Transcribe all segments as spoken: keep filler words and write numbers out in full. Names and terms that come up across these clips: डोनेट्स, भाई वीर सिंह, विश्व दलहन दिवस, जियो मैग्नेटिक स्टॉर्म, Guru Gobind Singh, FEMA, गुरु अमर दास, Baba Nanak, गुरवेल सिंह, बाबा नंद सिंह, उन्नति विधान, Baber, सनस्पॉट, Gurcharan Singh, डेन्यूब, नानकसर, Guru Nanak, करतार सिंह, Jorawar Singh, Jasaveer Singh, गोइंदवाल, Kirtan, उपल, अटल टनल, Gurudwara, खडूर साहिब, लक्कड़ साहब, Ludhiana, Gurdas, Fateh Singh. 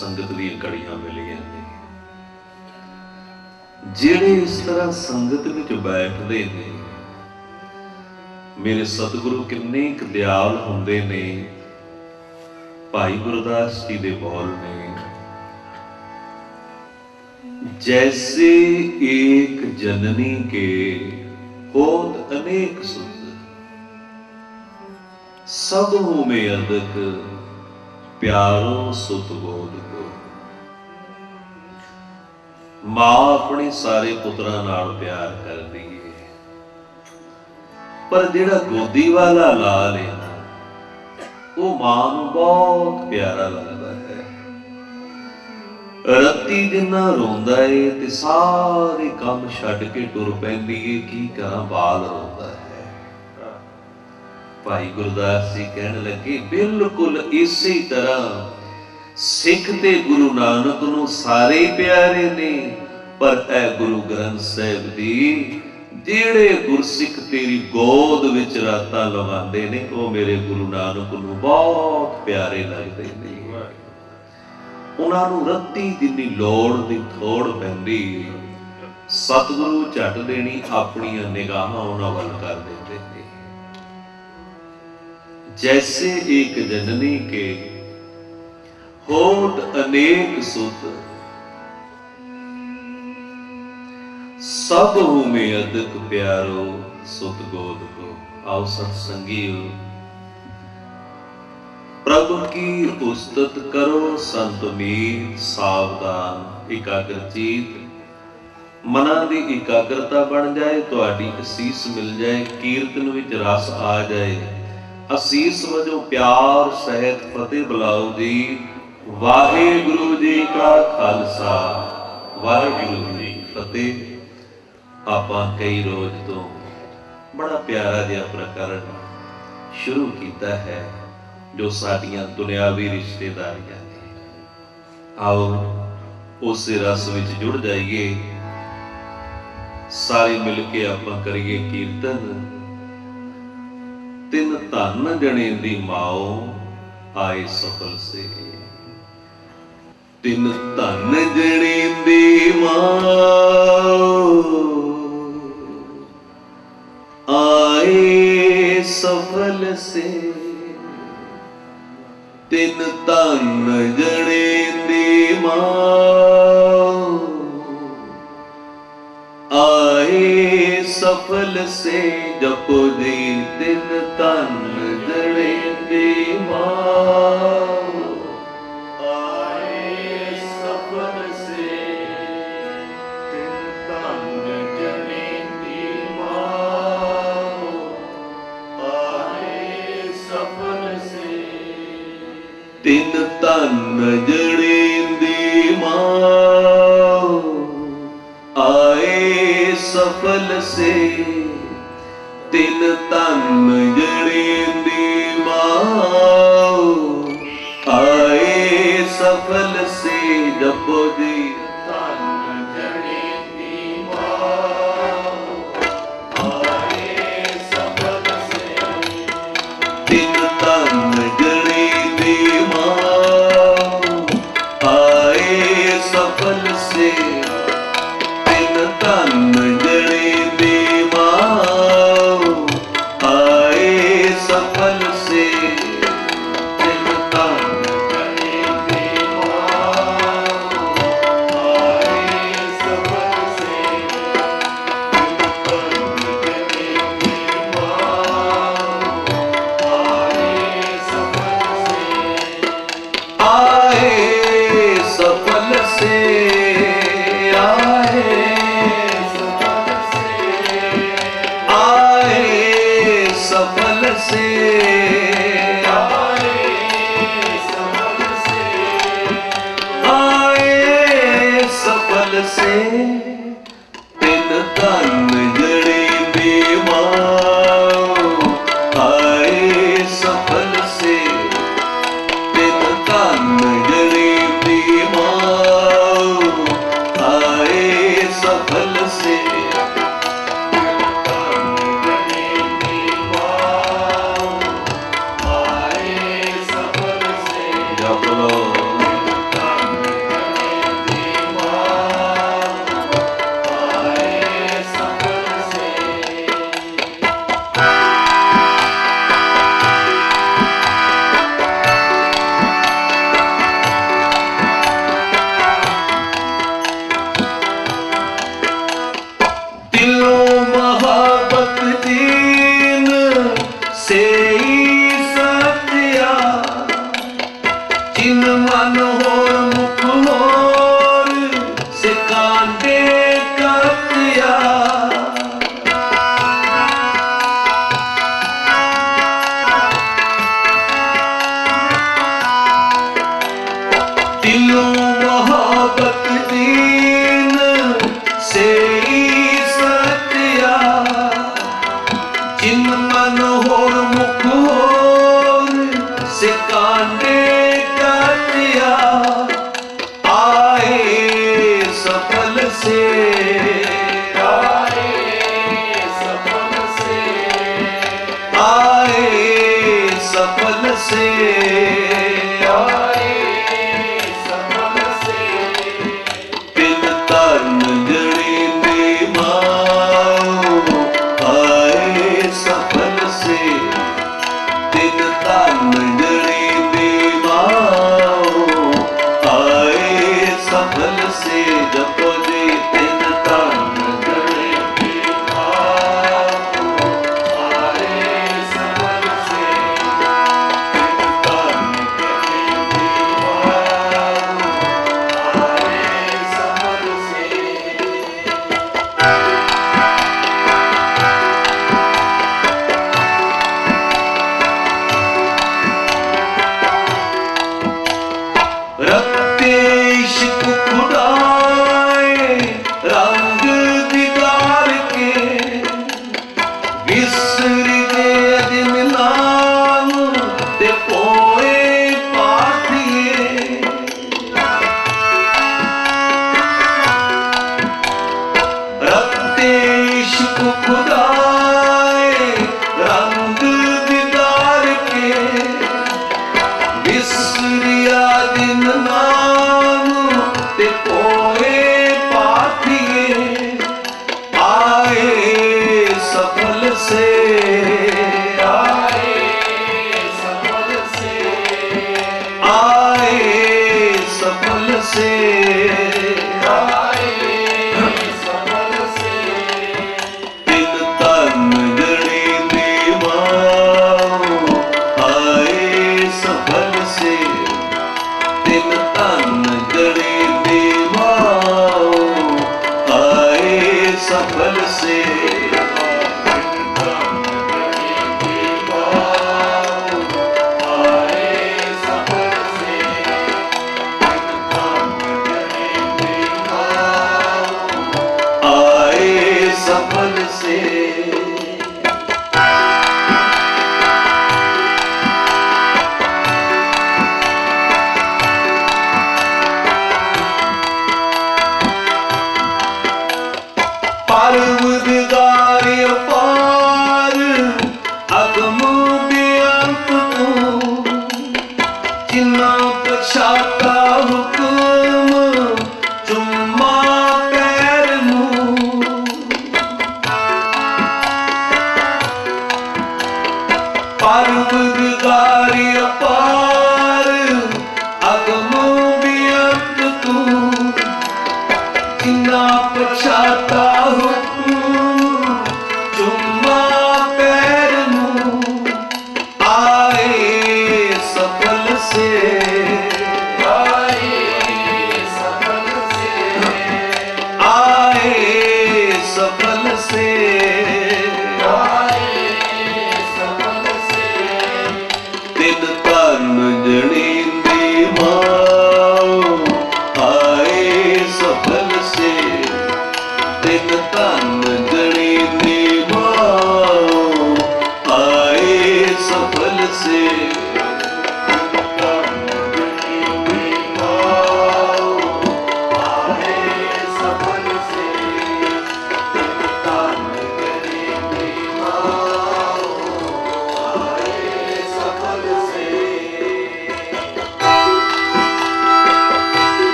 संगत दी कड़ियां मिलियां ने जिहड़े इस तरह संगत विच बैठदे ने। मेरे सतगुरु किन्ने दयाल हुंदे ने। भाई गुरदास जी दे बोल ने, जैसे एक जननी के होत अनेक सुंदर, सबहु में अधिक प्यारो सुत गोद को। मां अपने सारे पुत्रां नाल प्यार करदी है, पर जिहड़ा गोदी वाला लाल है वो मां नूं बहुत प्यारा लगदा है। रत्ती जिन्ना रोंदा है ते सारे काम छड्ड के टुर पैंदी है, की करा बाल रोंदा है। भाई गुरदास जी कहन लगे, बिल्कुल इसी तरह सिख ते गुरु नानक नूं सारे प्यारे ने, पर ऐ गुरु ग्रंथ साहिब दी जेड़े गुरसिख तेरी गोद विच रातां लवांदे ने ओ मेरे गुरु नानक नूं बहुत प्यारे लगदे ने। उन्हां नूं रत्ती जिन्नी लोड़ दी थोड़ पैंदी सतगुरु झट देनी अपणीआं निगाहां उन्हां वल कर दिंदे ने। जैसे एक जननी के होठ अनेक सुत, सब हूं में अधिक प्यारो सुत गोद को। आओ सत्संगियों, प्रभु की उस्तत करो, संत मीत सावधान एकाग्रचित मना दी एकाग्रता बन जाए, तुहाडी असीस मिल जाए, कीर्तन विच रस आ जाए। असीस वजो प्यार सहित फतेह बुलाओ जी। वाहेगुरु जी का खालसा, वाहेगुरु जी की फतेह। आपां कई रोज तो बड़ा प्यारा जिहा प्रकरण शुरू कीता है जो साडियां दुनियावी रिश्तेदारियां ने। आओ उस रस विच जुड़ जाइए, सारे मिल के आपां करिए कीर्तन। तिन धन जने दी माओ आए सफल से, तिन धन जने दी माओ आए सफल से, तिन धन जने दी माओ आए सफल से। जपो जी तिन धन जने दी माओ आए सफल से, तिन धन जने दी माओ आए सफल से, तिन धन जने दी माओ आए सफल से, तिन धन जने दी माओ आए सफल से। जपो जी धन जने दी माओ आए सफल से, तिन धन जने दी माओ आए सफल से, तिन धन Sing.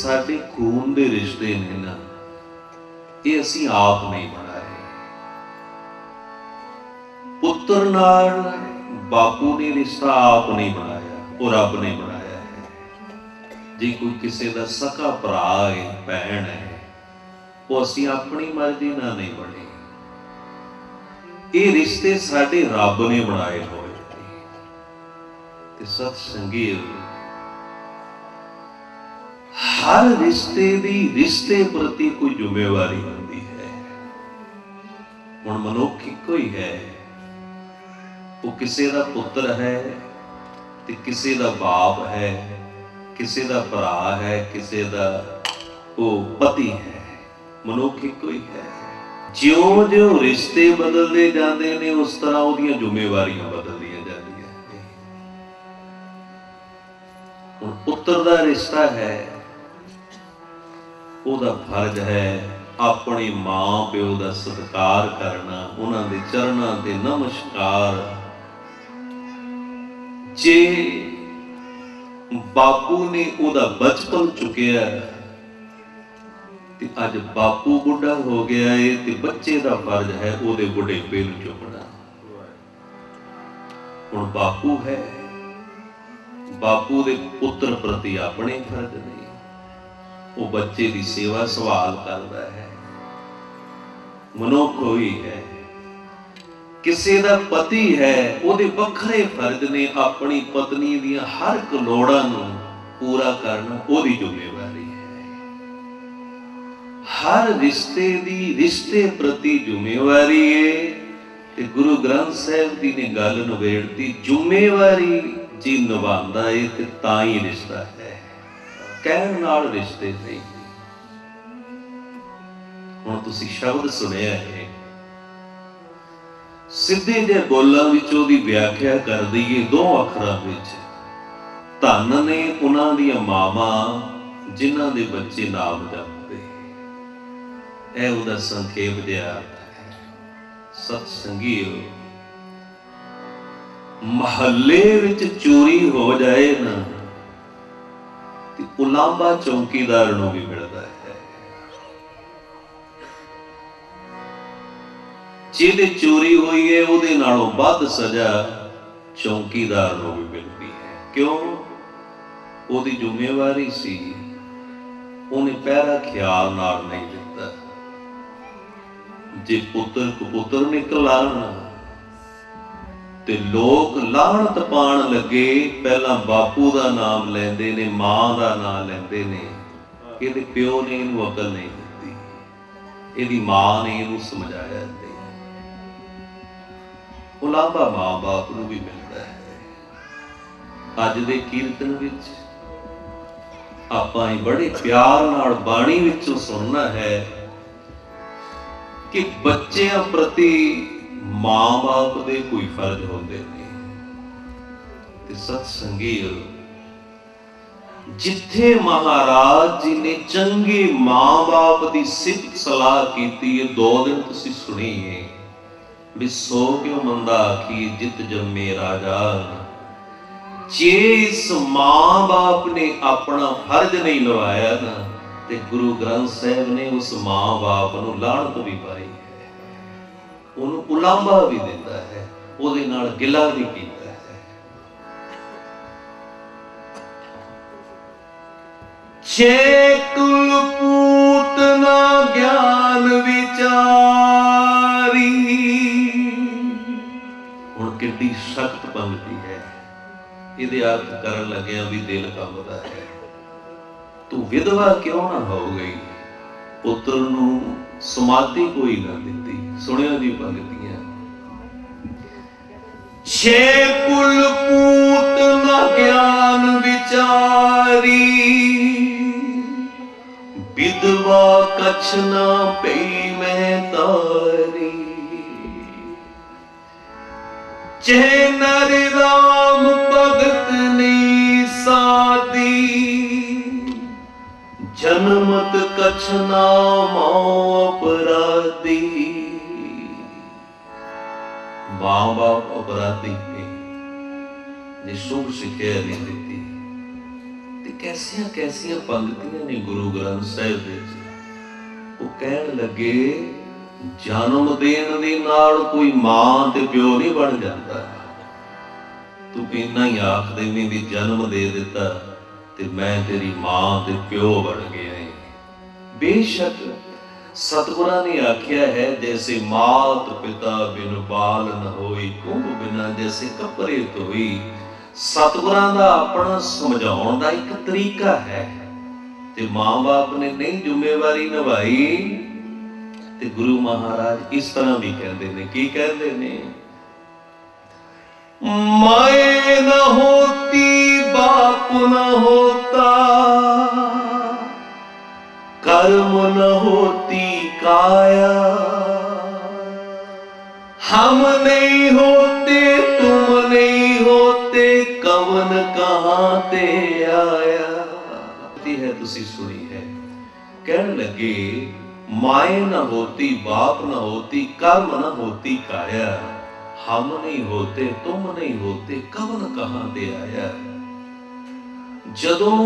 साडे खून दे रिश्ते ने ना ये असीं आप नहीं बनाए। पुत्र नाल बापू ने रिश्ता आप नहीं बनाया, और रब ने बनाया है। जे कोई किसी का सका भरा है, भैन है, वो असीं अपनी मर्जी नाल नहीं बने। ये रिश्ते साडे रब ने बनाए होए। सत संगीत हर रिश्ते की रिश्ते प्रति कोई जिम्मेवारी होती है। हुण ਮਨੁੱਖ ਇੱਕੋ ਹੀ ਹੈ। ਉਹ ਕਿਸੇ ਦਾ ਪੁੱਤਰ ਹੈ ਤੇ ਕਿਸੇ ਦਾ ਬਾਪ ਹੈ, ਕਿਸੇ ਦਾ ਭਰਾ ਹੈ, ਕਿਸੇ ਦਾ ਉਹ ਪਤੀ ਹੈ। ਮਨੁੱਖ ਇੱਕੋ ਹੀ ਹੈ। ਜਿਉਂ ਜਿਉਂ ਰਿਸ਼ਤੇ ਬਦਲਦੇ ਜਾਂਦੇ ਨੇ ਉਸ ਤਰ੍ਹਾਂ ਉਹਦੀਆਂ ਜ਼ਿੰਮੇਵਾਰੀਆਂ ਬਦਲਦੀਆਂ ਜਾਂਦੀਆਂ ਨੇ। ਹੁਣ ਪੁੱਤਰ ਦਾ ਰਿਸ਼ਤਾ ਹੈ, ਉਹਦਾ ਫਰਜ਼ ਹੈ अपने माँ प्यो का सत्कार करना, उन्होंने चरणों ते नमस्कार। जे बापू ने उदा बचपन चुकिया ते अज बापू बुढ़ा हो गया है ते बच्चे का फर्ज है उहदे बुढ़ेपे नूं चुकना। हुण बापू है, बापू दे पुत्र प्रति अपने फर्ज ने वो बच्चे की सेवा सवाल करता है। मनुख ही है, किसी का पति है, उहदे बखरे फर्ज ने अपनी पत्नी दी हर एक लोड़ां नूं पूरा करना, उहदी जिम्मेवारी है। हर रिश्ते दी रिश्ते प्रति जिम्मेवारी है। ते गुरु ग्रंथ साहिब जी ने गल नबेड़ती, जिम्मेवारी जी निभांदा है ते तां ही रिश्ता है, कहण नाल रिश्ते नहीं। ਹੁਣ ਤੁਸੀਂ ਸ਼ਬਦ ਸੁਣਿਆ ਹੈ, ਸਿੱਧੇ ਜਿਹੇ ਬੋਲਾਂ ਵਿੱਚ ਉਹਦੀ ਵਿਆਖਿਆ ਕਰ ਦਈਏ ਦੋ ਅੱਖਰਾਂ ਵਿੱਚ। ਧੰਨ ਨੇ ਉਹਨਾਂ ਦੀਆਂ ਮਾਵਾਂ ਜਿਨ੍ਹਾਂ ਦੇ ਬੱਚੇ ਨਾਮ ਜਪਦੇ। ਇਹ ਉਹਦਾ ਸੰਖੇਪ ਜਿਹਾ ਅਰਥ ਹੈ। ਸਤ ਸੰਗੀਓ, ਮਹੱਲੇ ਵਿੱਚ ਚੋਰੀ ਹੋ ਜਾਏ ਨਾ ਤੇ ਉਲਾਂਭਾ ਚੌਕੀਦਾਰ ਨੂੰ ਵੀ ਮਿਲਦਾ ਹੈ। जिहदे चोरी हुई है उहदे नालों वध सजा चौकीदार नूं भी मिलती है। क्यों? उहदी जिम्मेवारी सी, उहने पहरा ख्याल नाल नहीं दिता। जे पुत्र कपुत्र निकल आण ते लोक लाहणत पाण लगे, पहला बापू का नाम लैंदे ने, मां का नाम लैंदे ने। इहदे प्यो ने इहनूं अकल नहीं दित्ती, इहदी मां ने इहनूं समझाया। उलांभा माँ बाप को भी मिलता है। अज दे कीर्तन विच आपां बड़े प्यार नाल बाणी विचों सुनना है कि बच्चों प्रति माँ बाप दे कोई फर्ज होंदे नहीं। ते सत्संगियो, जिथे महाराज जी ने चंगे माँ बाप की सिफत सलाह की, दो दिन तुसीं सुनी है भी सो क्यों मंदा आखी जित जम्मे राजा। जे इस मां बाप ने अपना फर्ज नहीं निभाया ना, ते गुरु ग्रंथ साहिब ने उस मां बाप नूं लाणत भी पाई है, उहनूं उलांभा भी दिंदा है, उहदे नाल गिला भी कीता है। जे कुल पूत ना ज्ञान विचारी, कितनी सख्त पंक्ति है। इहदे अर्थ करन लगिया भी दिल कंबदा है। तू विधवा क्यों ना हो गई, पुत्र नूं समाधि कोई ना दिंदी। सुनियो जी पंक्तियां, छे कुल पूत ना ज्ञान विचारी, विधवा कछ ना पई मैं तारी। चहे नर राम भगत नी सादी, जन्मत कछ ना मां अपराधी। मां बाप अपराधी है जे शुभ सिक्ख्या नहीं देती। ते कैसिया कैसिया पंक्तियां ने गुरु ग्रंथ साहिब विच। वो कहण लगे जन्म देने दे नाल कोई मां ते प्यो नहीं बन जाता। तू इन्ना ही आख देवीं भी जन्म दे दिता ते मैं तेरी मां ते प्यो बन गया है। बेशक सतगुरां ने आख्या है, जैसे मात पिता बिन बाल न होई, कुंभ बिना जैसे कपड़े धोई। सतगुरां दा अपना समझाउण दा एक तरीका है। ते मां बाप ने नहीं जिम्मेवारी निभाई ते गुरु महाराज इस तरह भी कहते हैं की कहते हैं माए न होती बाप न होता कर्म न होती काया हम नहीं होते तुम नहीं होते कवन कहां ते आया है तुसी सुनी है कहने लगे माए ना होती बाप ना होती कर्म ना होती काया हम नहीं होते तुम नहीं होते कवन कहां ते आया। जदों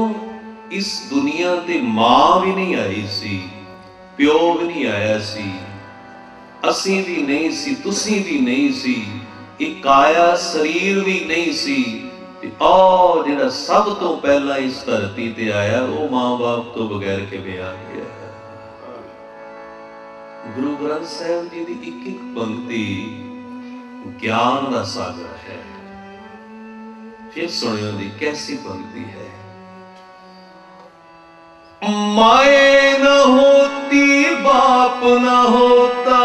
इस दुनिया ते मां भी नहीं आई सी प्यो भी नहीं आया सी असी भी नहीं सी तुसी भी नहीं सी एक काया शरीर भी नहीं सी और जिहड़ा सब तो पहला इस धरती ते आया वो मां बाप तो बगैर किवें आ गया। गुरु ग्रंथ साहिब जी की एक एक पंक्ति ज्ञान का सागर है। फिर सुनियो दी कैसी पंक्ति है माए न होती बाप न होता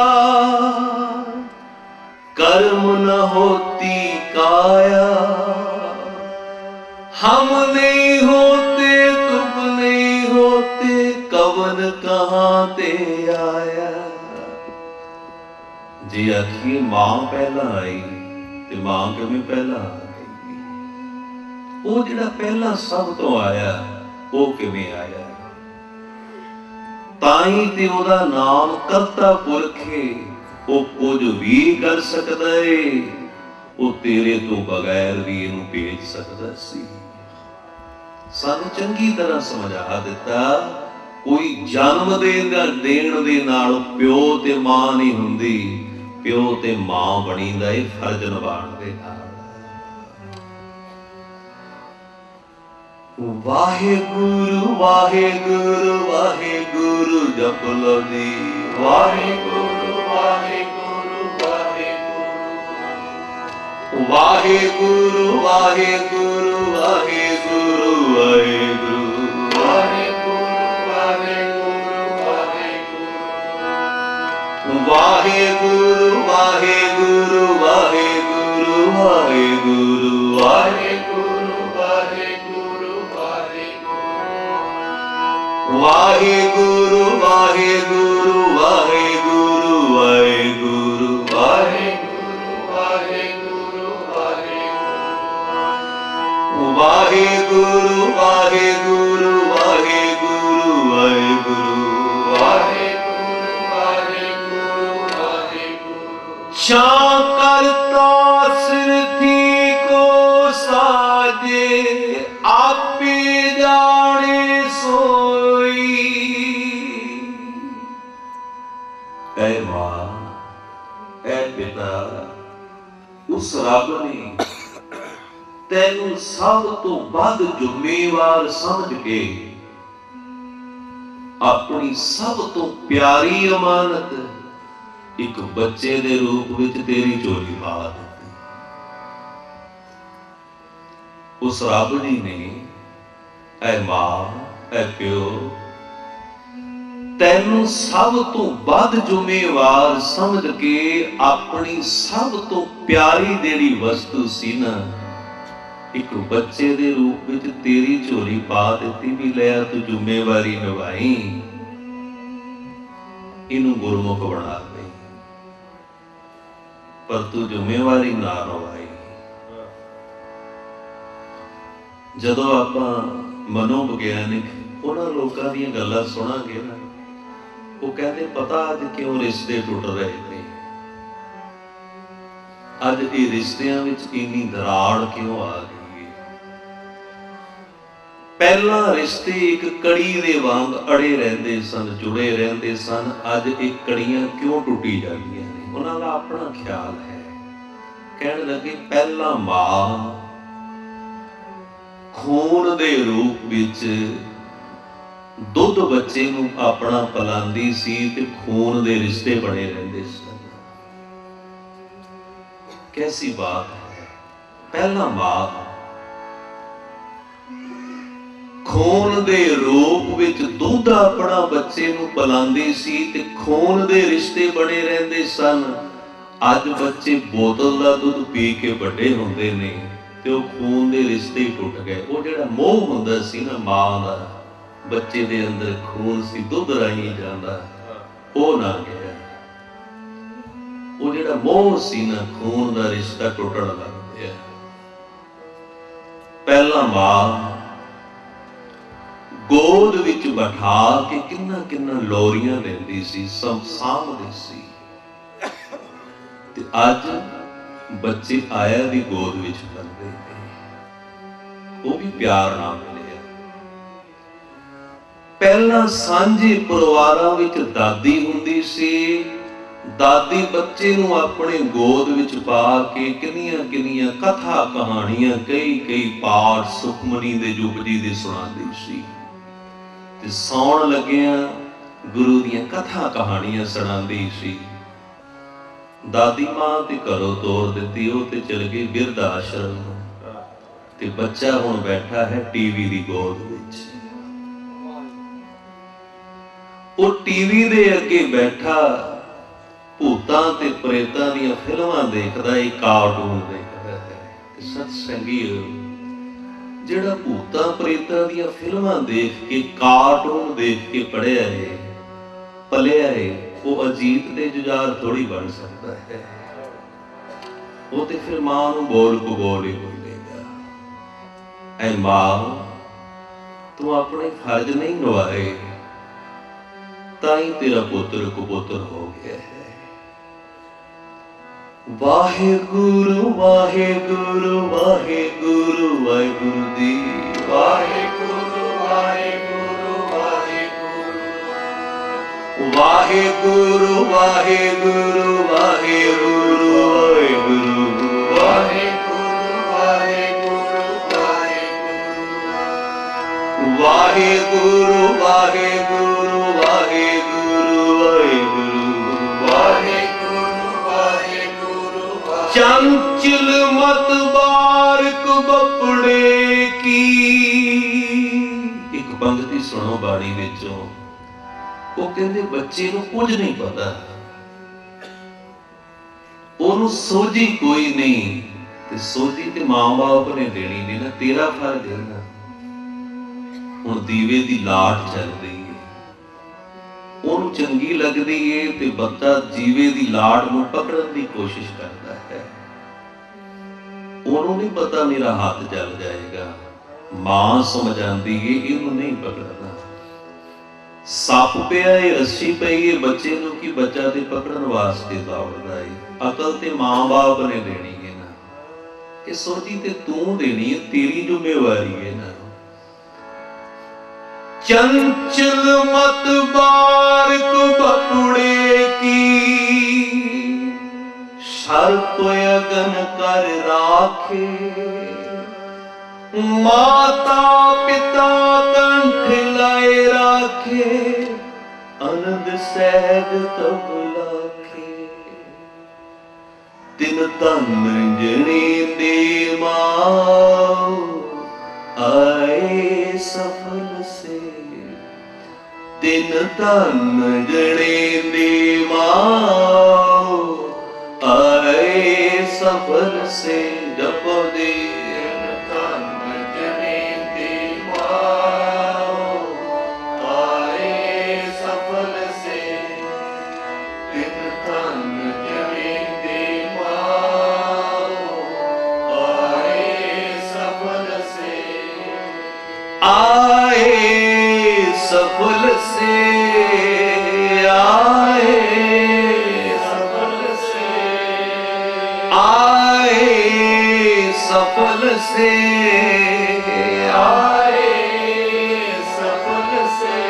कर्म न होती काया हम नहीं होते तुम नहीं होते कवन कहां ते आया। जी आखिए मां पहला आई ते मां किवें पहला आ गई वो जिहड़ा पहला सब तो आया वो किवें आया ताई ते ओदा नाम करता पुरख है वो कुछ भी कर सकता है वो तेरे तो बगैर भी इहनूं भेज सकता सी। सानूं चंगी तरह समझा दिता कोई जन्म देण दा देण दे नाल प्यो ते मां नहीं हुंदी प्यो ते मां बणी दा इह फर्ज निभाण दे नाल। वाहेगुरू वाहेगुरू वाहेगुरू जप लो जी वाहेगुरू वाहेगुरू वाहेगुरू वाहेगुरू वाहेगुरू वाहेगुरू वाहेगुरू वाहे गुरु वाहे गुरु वाहे गुरु वाहे गुरु वाहे गुरु वाहे गुरु वाहे गुरु वाहे गुरु वाहे गुरु वाहे गुरु वाहे गुरु वाहे गुरु वाहे गुरु वाहे गुरु वाहे गुरु वाहे गुरु वाहे गुरु वाहे गुरु वाहे करता सिरथी को साजे आपे जाने सोई। ऐ मां ऐ पिता उस रब ने तेनू सब तो वध जिम्मेवार समझ के अपनी सब तो प्यारी अमानत एक बच्चे दे रूप विच तेरी झोली पा दिती। उस रब जी ने ऐ मां ऐ प्यो तैनूं सब तो वध जिम्मेवार समझ के अपनी सब तो प्यारी जेहड़ी वस्तु सी ना एक बच्चे दे रूप विच तेरी झोली पा दिती भी लिया तू जिम्मेवारी निभाई इनू गुरमुख बना दे पर तू जिम्मेवारी ना निभाई। जदों आपां मनोविग्यानिक उन्हां लोकां दीयां गल्लां सुणांगे ना वो कहते पता अज क्यों रिश्ते टुट रहे ने अज ये रिश्तियां विच इन्नी दराड़ क्यों आ गई। पहला रिश्ते एक कड़ी दे वांग अड़े रहिंदे सन जुड़े रहिंदे सन अज ये कड़ियां क्यों टुटी जांदियां उन्हां दा अपना ख्याल है। कहण लगे पहला मां खून दे रूप विच दुध बच्चे नूं अपना पलांदी सी ते खून दे रिश्ते बने रहिंदे सन। कैसी बात है पहला मां खून दे रूप ਵਿੱਚ दूध अपना बच्चे ਨੂੰ ਪਿਲਾਉਂਦੇ ਸੀ ਤੇ ਖੂਨ ਦੇ ਰਿਸ਼ਤੇ ਬਣੇ ਰਹਿੰਦੇ ਸਨ। ਅੱਜ ਬੱਚੇ ਬੋਤਲ ਦਾ ਦੁੱਧ ਪੀ ਕੇ ਵੱਡੇ ਹੁੰਦੇ ਨੇ ਤੇ ਉਹ ਖੂਨ ਦੇ ਰਿਸ਼ਤੇ ਟੁੱਟ ਗਏ। ਉਹ ਜਿਹੜਾ ਮੋਹ ਹੁੰਦਾ ਸੀ ਨਾ ਮਾਂ ਦਾ, ਬੱਚੇ ਦੇ ਅੰਦਰ ਖੂਨ ਸੀ ਦੁੱਧ ਰਾਹੀਂ ਜਾਂਦਾ, ਉਹ ਨਾ ਗਿਆ। ਉਹ ਜਿਹੜਾ ਮੋਹ ਸੀ ਨਾ ਖੂਨ ਦਾ ਰਿਸ਼ਤਾ ਟੁੱਟਣ ਲੱਗ ਗਿਆ। ਪਹਿਲਾਂ ਮਾਂ गोद विच बैठा के किन्ना किन्ना लोरियां लेंदी सी, संभालदी सी। ते आज बच्चे आया दी गोद विच बंदे ओ भी प्यार ना मिलिया। पहला सांझे परिवारां विच दादी हुंदी सी, दादी बच्चे नूं अपने गोद विच पा के किन्नियां किन्नियां कथा कहानियां, कई कई पाठ सुखमनी दे जुगजी दे सुणांदी सी। ਤੇ ਸੌਣ ਲੱਗਿਆ ਗੁਰੂ ਦੀਆਂ ਕਥਾ ਕਹਾਣੀਆਂ ਸੁਣਾਉਂਦੀ ਸੀ। ਦਾਦੀ ਮਾਂ ਤੇ ਘਰੋਂ ਤੋਰ ਦਿੱਤੀ, ਉਹ ਤੇ ਚਲ ਗਈ ਬਿਰਧ ਆਸ਼ਰਮ। ਤੇ ਬੱਚਾ ਹੁਣ ਬੈਠਾ ਹੈ ਟੀਵੀ ਦੀ ਗੋਦ ਵਿੱਚ। ਉਹ ਟੀਵੀ ਦੇ ਅੱਗੇ ਬੈਠਾ ਭੂਤਾਂ ਤੇ ਪ੍ਰੇਤਾਂ ਦੀਆਂ ਫਿਲਮਾਂ ਦੇਖਦਾ ਹੈ, ਕਾਰਟੂਨ ਦੇਖਦਾ ਹੈ। ਤੇ ਸਤ ਸੰਗੀਓ, ਜਿਹੜਾ ਭੂਤਾਂ ਪ੍ਰੇਤਾਂ ਦੀਆਂ ਫਿਲਮਾਂ ਦੇਖ ਕੇ, ਕਾਰਟੂਨ ਦੇਖ ਕੇ ਪੜਿਆ ਏ, ਪਲਿਆ ਏ, ਉਹ ਅਜੀਤ ਦੇ ਜੁਝਾਰ ਥੋੜੀ ਬਣ ਸਕਦਾ ਹੈ। ਉਹ ਤੇ ਫਿਰ ਮਾਂ ਨੂੰ ਬੋਲ ਕਬੋਲ ਹੀ ਬੋਲੇਗਾ। ਐ ਮਾਂ, ਤੂੰ ਆਪਣੇ ਫਰਜ਼ ਨਹੀਂ ਨਿਭਾਏ, ਤਾਂ ਹੀ ਤੇਰਾ ਪੁੱਤਰ ਕਬੂਤਰ ਹੋ ਗਿਆ ਹੈ। ਵਾਹਿਗੁਰੂ ਵਾਹਿਗੁਰੂ ਵਾਹਿਗੁਰੂ ਵਾਹਿਗੁਰੂ ਦੀ ਵਾਹਿਗੁਰੂ ਵਾਹਿਗੁਰੂ ਵਾਹਿਗੁਰੂ ਵਾਹਿਗੁਰੂ ਵਾਹਿਗੁਰੂ ਵਾਹਿਗੁਰੂ ਵਾਹਿਗੁਰੂ ਵਾਹਿਗੁਰੂ ਵਾਹਿਗੁਰੂ ਵਾਹਿਗੁਰੂ चंचल मत बारक बपड़े की। एक पंक्ति सुनो बाणी विचों। वो कहते बच्चे नूं कुछ नहीं पता, उन्होंने सोझी कोई नहीं, ते सोझी ते मां बाप ने देनी नहीं ना, तेरा फर्ज है ना। हुण दीवे दी लाट चलदी है, ਉਹਨੂੰ ਚੰਗੀ ਲੱਗਦੀ ਏ ਤੇ ਬੱਚਾ ਜੀਵੇ ਦੀ ਲਾਟ ਨੂੰ ਪਕੜਨ ਦੀ ਕੋਸ਼ਿਸ਼ ਕਰਦਾ ਹੈ। ਉਹਨੂੰ ਨਹੀਂ ਪਤਾ ਮੇਰਾ ਹੱਥ ਜਲ ਜਾਏਗਾ। ਮਾਂ ਸਮਝਾਉਂਦੀ ਏ ਇਹਨੂੰ ਨਹੀਂ ਪਕੜਨਾ। ਸੱਪ ਪਿਆ ਏ, ਰੱਸੀ ਪਈ ਏ, ਬੱਚੇ ਨੂੰ ਕੀ ਬੱਚਾ ਤੇ ਪਕੜਨ ਵਾਸਤੇ ਦੌੜਦਾ ਏ। ਅਕਲ ਤੇ ਮਾਂ ਬਾਪ ਨੇ ਦੇਣੀ ਏ ਨਾ, ਇਹ ਸੋਝੀ ਤੇ ਤੂੰ ਦੇਣੀ ਏ, ਤੇਰੀ ਜ਼ਿੰਮੇਵਾਰੀ ਏ ਨਾ। चंचल मत बारक बपड़े की, सर्प अगन कर राखे, माता पिता कंठ लाए राखे, अनंद सहज तब लाखे, तिन तन जनी दे माओ आए सफल से, तिन तन जड़े दे माओ आए सफल से, जपो दे तिन तन जड़े दे माओ आए सफल से, तिन तन जड़े दे माओ आए सफल से, आए सफल से, आए सफल से, आए सफल से, आए सफल से,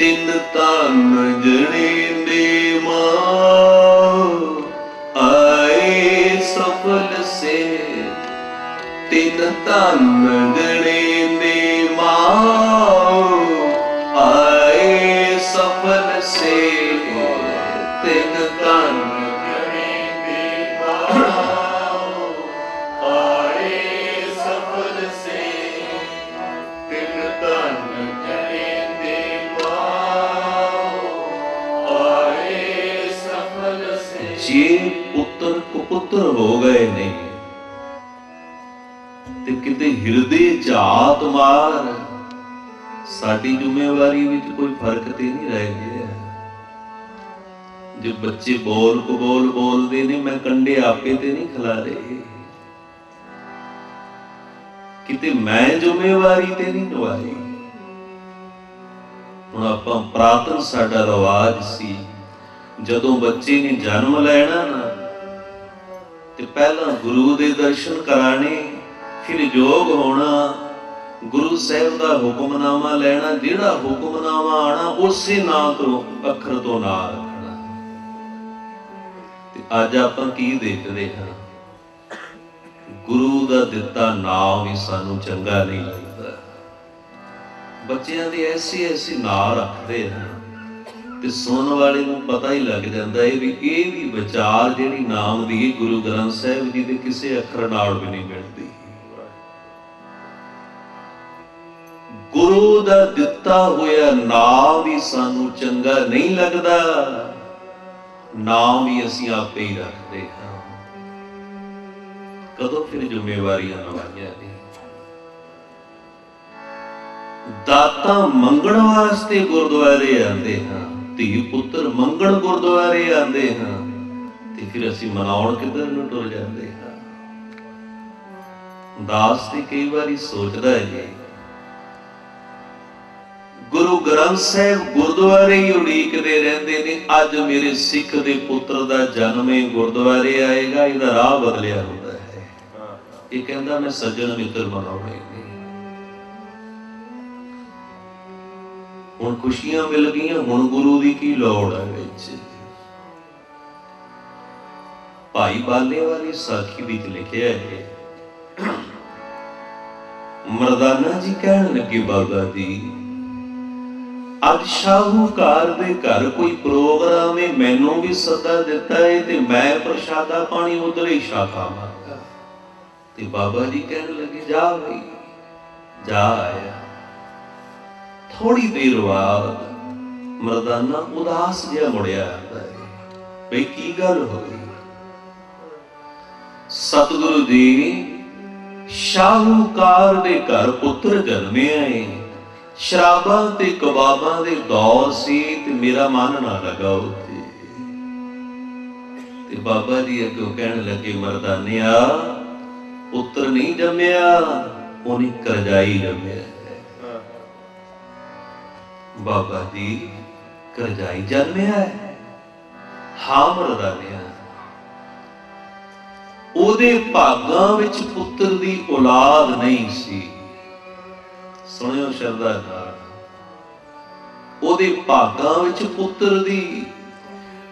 तिन तन जड़े दे माओ आए सफल से, तिन तन जड़े दे माओ आए सफल से, तिन तन जड़े दे माओ आए सफल से, तिन तन जड़े पुत्र कुपुत्र हो गए ने ते किते हिरदे झात मार साडी जिम्मेवारी विच कोई फर्क ते नहीं रह गया। जो बच्चे बोल को बोल बोलते ने मैं कंडे आपे ते नहीं खिला रहे, किते मैं जिम्मेवारी ते नहीं निभाई। हुण आपां प्रातन साडा रिवाज सी जदों बच्चे ने जन्म लैना ना ते पहला गुरु दे दर्शन कराने, फिर जोग होना, गुरु साहिब दा हुक्मनामा लैना, जिहड़ा हुक्मनामा आना उसे ना तो अखर तो ना रखना। ते अज आपां की देखदे हां, गुरु दा दिता नाम भी सानू चंगा नहीं लगदा। बच्चों के ऐसे ऐसे ना रखते हैं तो सुन वाले को पता ही लग जाता है भी ये भी विचार जिहड़ी नाम दी गुरु ग्रंथ साहिब जी के किसी अखर नाल भी नहीं मिलती। गुरु दा दिता होया नाम भी सानू चंगा नहीं लगता, नाम भी असीं आपे ही रखते हैं। कदों फिर जिम्मेवारियां निभाइयां ने। दाता मंगण वास्ते गुरुद्वारे आते हैं, धी पुत्र मंगण गुरुद्वारे आते हैं, तो फिर असीं मनाउण किधर नूं टुर जाते हैं। दास ते कई बारी सोचदा है गुरु ग्रंथ साहिब गुरुद्वारे ही उड़ीकदे रहिंदे ने, अज मेरे सिख दे पुत्र दा जन्म है गुरुद्वारे आएगा, इहदा राह बदलिया हुंदा है। ये कहंदा मैं सज्जन मित्र मनाउणे ने। हुण खुशियां मिल गई, हुण गुरु की की लौड़ है विच। भाई बाले वाली साखी विच लिखिया है, मर्दाना जी कहन लगे बाबा जी अज शाहूकार दे घर कोई प्रोग्राम है, मैनू भी सदा दिता है ते मैं प्रशादा पानी उधर ही छाका मारगा। ते बाबा जी कहन लगे जा भाई जा आया। थोड़ी देर बाद मर्दाना उदास जिहा मुड़िया आता है, भई की गल हो गई। सतगुरु जी शाहूकार दे घर पुत्र जन्मिया है, शराबां ते कबाबां दे दौर सी ते मेरा मन ना लगा उते। ते बाबा जी अगों कहण लगे मर्दानिया पुत्र नहीं जम्मिया, उहने करजाई जम्मिया। बाबा जी करजाई जन्मिया है? हां मरदानिया, ओदे भागां विच पुत्र दी औलाद नहीं सी। सुनियो शरदा नाल, ओदे भागां विच पुत्र दी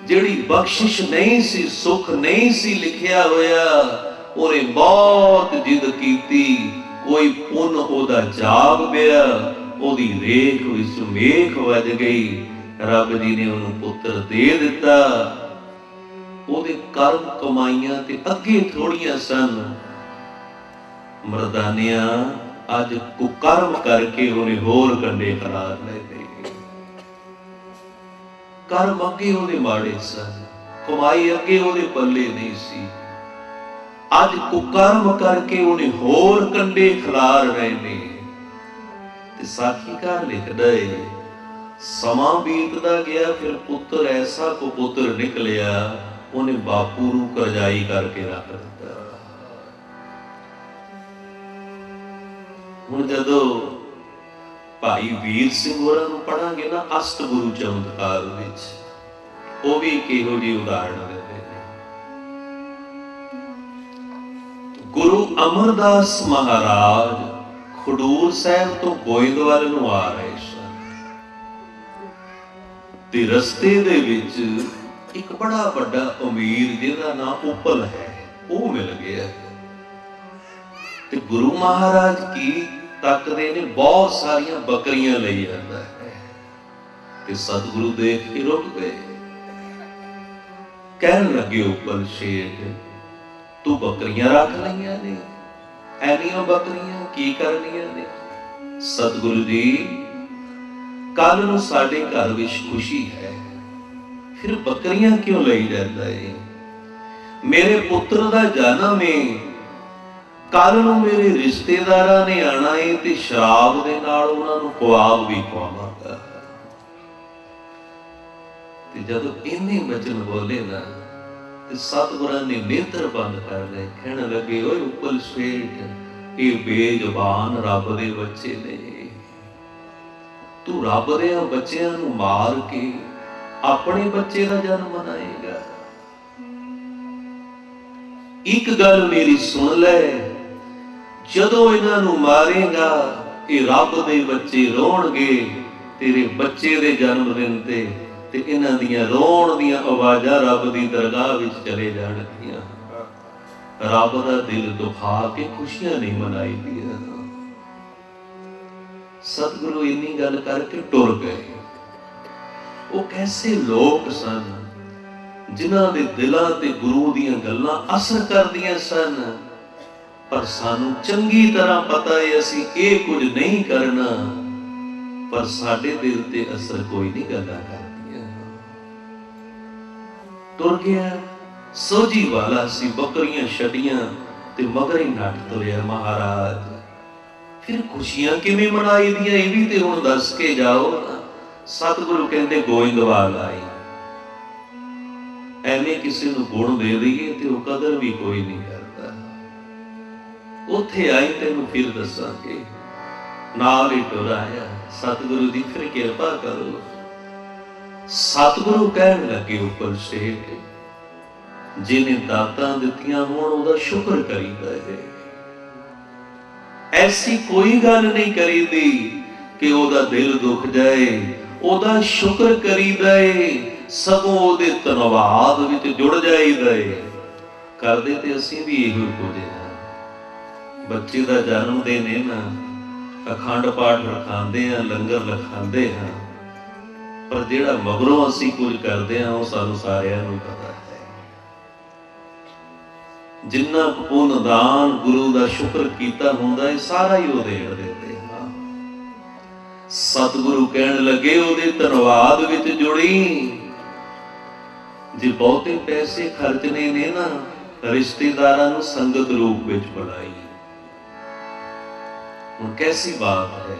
जिहड़ी बख्शिश नहीं सी, सुख नहीं सी लिखिया होया। ओने बहुत जिद कीती, कोई पुन ओदा जाग पिया, ओदी रेख विच मेख वज गई, रब जी ने उन्होंने पुत्र दे दिता। ओदे कर्म कमाइयां ते अगे थोड़ियां सन मर्दानिया, अज कुकर्म करके उन्हें होर कंडे करार लैते। कर्म अगे ओदे माड़े सन, कमाई अगे ओदे पल्ले नहीं सी, अज कुकर्म करके उन्हें होर कंडे खिलार रहे ने। साखीकार लिखदा है समा बीतदा गया, फिर पुत्र ऐसा को पुत्र निकलिया, उन्हें बापू नूं करजाई करके रख दिता। हुण जदों भाई वीर सिंह होरां नूं पढ़ांगे ना अष्ट गुरु चमत्कार विच, वो भी किहो जी उदाहरण दिंदे ने। गुरु अमर दास महाराज खडूर साहिब तो गोइंदवाल नूं आ रहे सन ते रस्ते दे विच एक बड़ा बड़ा अमीर जिहदा नाम उपल है, वो मिल गया। ते गुरु महाराज की तकदे ने बहुत सारियां बकरियां लई जांदा है। ते सतगुरु देख के रुक गए, कहण लगे उपल शेठ तू बकरियां रख लईयां ने, ऐनियां बकरियां की करनियां ने? सतगुरु जी कल नूं साडे घर विच खुशी है, फिर बकरियां क्यों लई जांदा है? मेरे पुत्र दा जन्म है, कल नूं मेरे रिश्तेदारां ने आना है ते शराब दे नाल उहनां नूं कबाब भी खवावांगा। ते जदों इन्ने वचन बोले ना ते सतगुरां ने नेत्र बंद कर लए, कहण लगे ओए उपल सेठ ये बेजबान रब दे बच्चे ने, तू रब दे बच्चिਆਂ ਨੂੰ मार के अपने बच्चे का जन्म मनाएगा। एक गल मेरी सुन ले, जदों इन्हां नूं मारेगा ये रब दे बच्चे रोणगे तेरे बच्चे दे जन्म दिन ते, ते इन्हां दियां रोण दियां आवाज़ां रब दी दरगाह विच चले जाणगियां। रब दा दिल दुखा के खुशियां नहीं मनाई दियां। सतगुरु इन्नी गल करके टुर गए। वो कैसे लोग सन जिन्हां दे दिलां ते गुरु दीयां गल्लां असर करदियां सन, पर सानू चंगी तरह पता है असीं इह कुछ नहीं करना, पर साडे दिल ते असर कोई नहीं गल्लां करदियां। तुर गया सोझी वाला सी, बकरियां छड्डियां ते मगरे नट तुरिया महाराज। फिर खुशियां किवें मनाई दियां इह भी ते हुण दस के जाओ। सतगुरु कहंदे गोइंदवाल आई, ਐਵੇਂ ਕਿਸੇ ਨੂੰ ਗੁਣ ਦੇ ਦਈਏ ਤੇ ਉਹ ਕਦਰ ਵੀ ਕੋਈ ਨਹੀਂ ਕਰਦਾ। ਉੱਥੇ ਆਈ ਤੈਨੂੰ ਫਿਰ ਦੱਸਾਂਗੇ, ਨਾਲ ਹੀ ਟੁਰ ਆਇਆ। ਸਤਿਗੁਰੂ ਦੀ ਫਿਰ ਕਿਰਪਾ ਕਰੋ। ਸਤਿਗੁਰੂ ਕਹਿਣ ਲੱਗੇ ਉੱਪਰ ਸੇਠ ਜਿਹਨੇ ਦਾਤਾਂ ਦਿੱਤੀਆਂ ਹੋਣ ਉਹਦਾ ਸ਼ੁਕਰ ਕਰੀਦਾ ਹੈ। ਐਸੀ ਕੋਈ ਗੱਲ ਨਹੀਂ ਕਰੀਦੀ ਕਿ ਉਹਦਾ ਦਿਲ ਦੁੱਖ ਜਾਏ, ਉਹਦਾ ਸ਼ੁਕਰ ਕਰੀਦਾ ਏ, ਸਗੋਂ ਉਹਦੇ ਧੰਨਵਾਦ ਵਿੱਚ ਜੁੜ ਜਾਈਦਾ ਏ। ਕਰਦੇ ਤੇ ਅਸੀਂ ਵੀ ਇਹੋ ਕੁਝ ਹਾਂ। ਬੱਚੇ ਦਾ ਜਨਮ ਦਿਨ ਹੈ ਨਾ, ਅਖੰਡ ਪਾਠ ਰਖਾਉਂਦੇ ਹਾਂ, ਲੰਗਰ ਲਖਾਉਂਦੇ ਹਾਂ, ਪਰ ਜਿਹੜਾ ਮਗਰੋਂ ਅਸੀਂ ਕੁਝ ਕਰਦੇ ਹਾਂ ਉਹ ਸਾਨੂੰ ਸਾਰਿਆਂ ਨੂੰ ਪਤਾ ਹੈ। ਜਿੰਨਾ ਕੁ ਪੁੰਨ ਦਾਨ ਗੁਰੂ ਦਾ ਸ਼ੁਕਰ ਕੀਤਾ ਹੁੰਦਾ ਹੈ ਸਾਰਾ ਹੀ ਉਹ ਦੇਣ ਦਿੰਦੇ ਹਾਂ। ਸਤਿਗੁਰੂ ਕਹਿਣ ਲੱਗੇ ਉਹਦੇ ਧੰਨਵਾਦ ਵਿੱਚ ਜੁੜੀ। जे बहुते पैसे खर्चने ने ना रिश्तेदारां नूं संगत रूप विच बनाई। हुण कैसी बात है,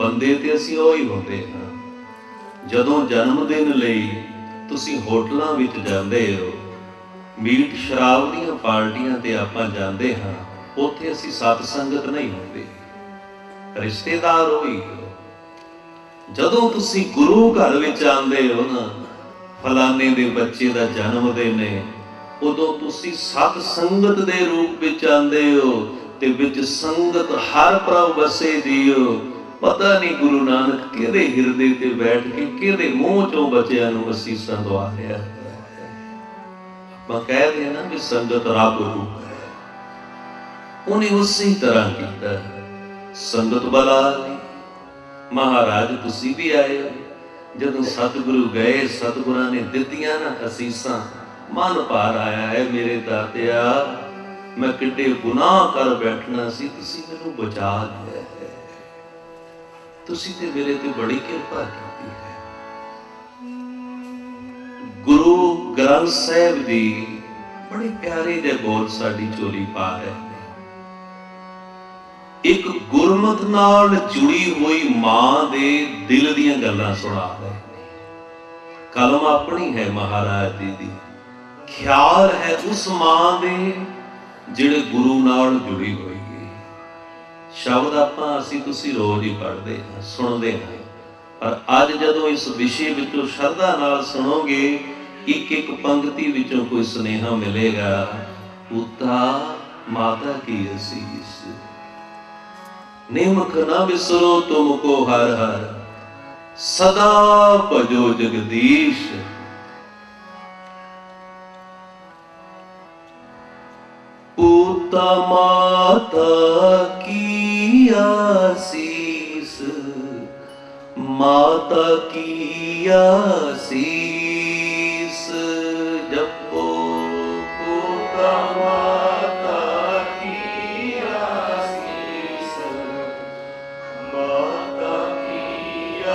बंदे ते असीं ओही हुंदे हां। जदों जन्मदिन लई तुसीं होटलां विच जांदे हो, मीट शराब दीयां पार्टियां ते आपां जांदे हां, उत्थे असीं सत संगत नहीं हुंदे, रिश्तेदार होई हो। जदों तुसीं गुरू घर विच आंदे हो ना, फलाने दे बच्चे दा जन्मदिन है, उदों तुसीं सत संगत दे रूप विच आंदे हो ते विच संगत हर प्रभ बसे जीओ। पता नहीं गुरु नानक किहदे हिरदे ते बैठ के किहदे मूँह चों बच्चिआं नूं असीसां दवा रिहा है। आपां कह दे ना कि संगत रब रूप है, उहने उसी तरह कीता। संगत बला महाराज तुसीं भी आए हो। जदों सतगुरु गए, सतगुरां ने दित्तियां ना असीसां, मन पार आया है मेरे दातिया मैं किड्डे गुनाह कर बैठना सी, तुसीं मैनूं बचा लिया है, तुसीं ते मेरे ते बड़ी किरपा कीती है। गुरु ग्रंथ साहिब जी बड़े प्यारे जे बोल साडी झोली पा रहे हैं। एक गुरमत नाल जुड़ी हुई मां दे दिल दीयां गल्लां सुणा रहे। कलम अपनी है महाराज जी दी, ख्याल है उस मां दे जिहड़े गुरु नाल जुड़ी होई है। शब्द आपां असीं तुसीं रोज़ ही पढ़दे हां, सुणदे हां, पर अज जदों इस विषय विचों श्रद्धा नाल सुणोगे एक एक पंक्ति विचों कोई सुनेहा मिलेगा। पुता माता की असीस, नेमख ना बिसरो तुमको हर हर, सदा भजो जगदीश। पूता माता की आसीस, माता की आसीस, जपो पूता माता की आसीस, माता की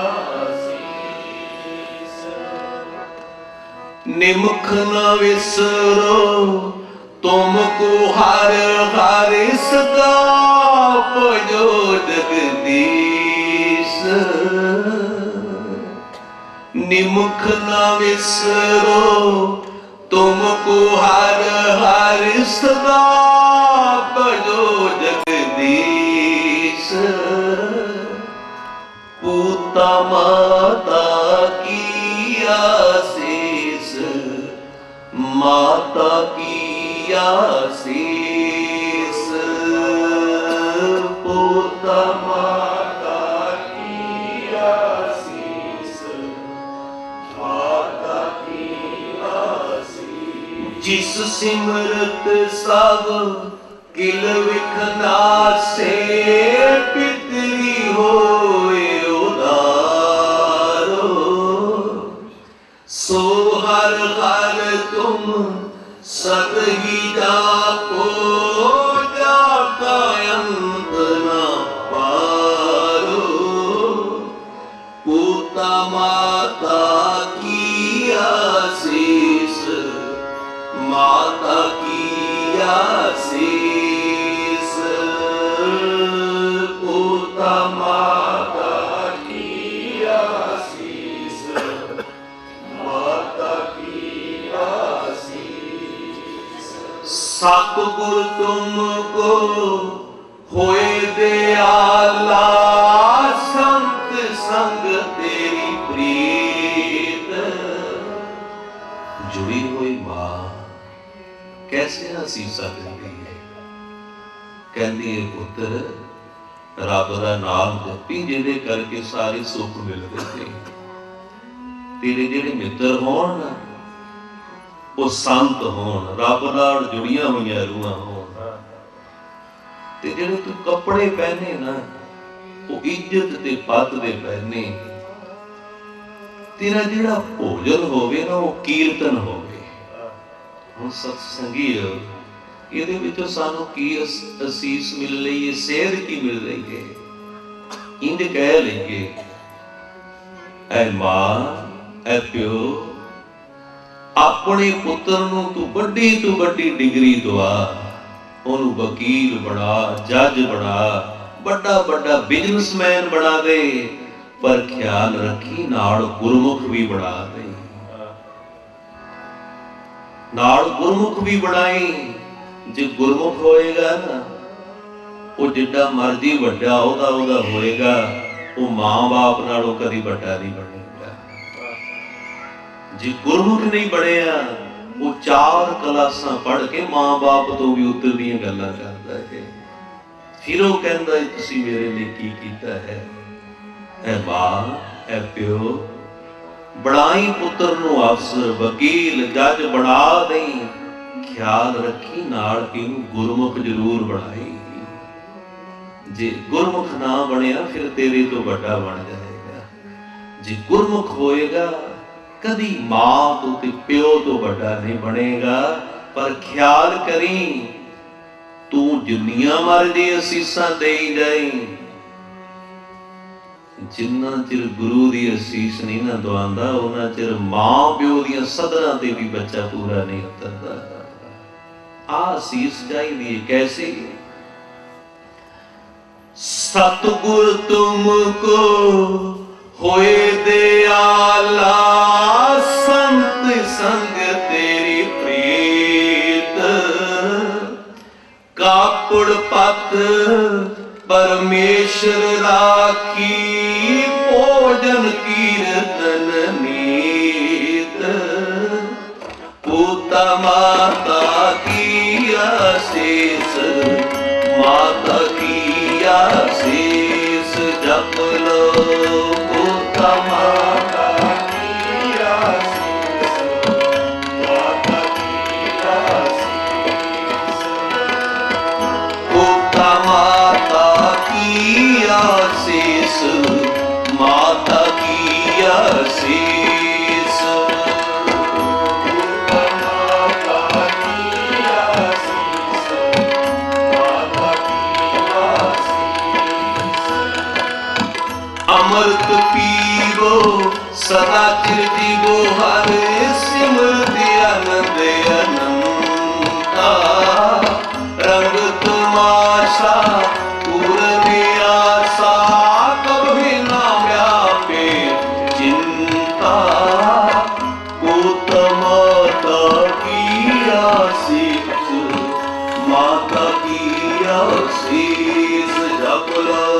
आसीस। मुख न विसरो तुम को हर हर सदा पजो जगदीश। निमुख न विसरो तुम को हर हर सदा पजो जगदीश। पूता माता की आशीष माता की आशीष पूता माता की आशीष माता की आशीष। जिस सिमरत सब किल विखना से पितरी होए सो हर हर तुम सद ही जाको जाका अंत ना पारो। पूता माता की आशीष माता की आशीष पूता माता की आशीष माता की आशीष। सतगुरु तुमको होए दयाला संत संग तेरी प्रीत। जुड़ी हुई मां कैसे आशीषा देती है, कहती है पुत्र रब का नाम जपी जिहदे करके सारे सुख मिलते थे। तेरे जेडे मित्र होण ओ संत होण रब नाल जुड़िया हुई रूहां होण ते जेडे तू कपड़े पहने ना ओ इज्जत ते पद दे पहने। तेरा जेड़ा भोजन होवे ना ओ कीर्तन होवे। हुण सतसंगीओ इहदे विचों सानू की असीस मिल रही है, सेहत की मिल रही है। इंज कह लईए ऐ मां ऐ प्यो अपने पुत्र नूं तू बड़ी तू बड़ी डिग्री दवा, उहनूं वकील बना, जज बना, बड़ा बड़ा बिजनेसमैन बना दे, पर ख्याल रखी नाल गुरमुख भी बना दे, नाल गुरमुख भी बनाई। जे गुरमुख होएगा ना वो जिड्डा मर्जी वड्डा ओहदा ओहदा होएगा, वो माँ बाप नालों कदी वड्डा नहीं बने। जी गुरमुख नहीं बनिया वो चार क्लासां पढ़ के माँ बाप तो भी उत्तर दी गल्लां करदा है, फिर वो कहंदा है तुसीं मेरे लिए की कीता है। ऐ मां ऐ प्यो बड़ाई पुत्र नूं अफसर वकील जज बना दे, ख्याल रखी नाल इहनूं गुरमुख जरूर बनाई। जे गुरमुख ना बनिया फिर तेरे तो वड्डा बन जाएगा। जे गुरमुख होएगा कदी मां तो प्यो तो बड़ा नहीं बनेगा, पर ख्याल करी तू जिन्नियां मर्जी असीसां देई जाई जिन्ना चिर गुरु दी असीस नहीं ना दवांदा उन्ना चिर मां प्यो दीयां सदनां ते भी बच्चा पूरा नहीं उतरदा। आ असीस चाहिए कैसे? सतगुर तुमको होए दयाला संत संग तेरी प्रीत। कापड़ पत परमेश्वर राखी भोजन कीर्तन नीत। पूता माता की आशीष माता की आशीष जप लो। माता की आशीष माता की आशीष पूता माता की आशीष माता की आशीष पूता माता की आशीष माता की आशीष। अमृत पी Oh Hey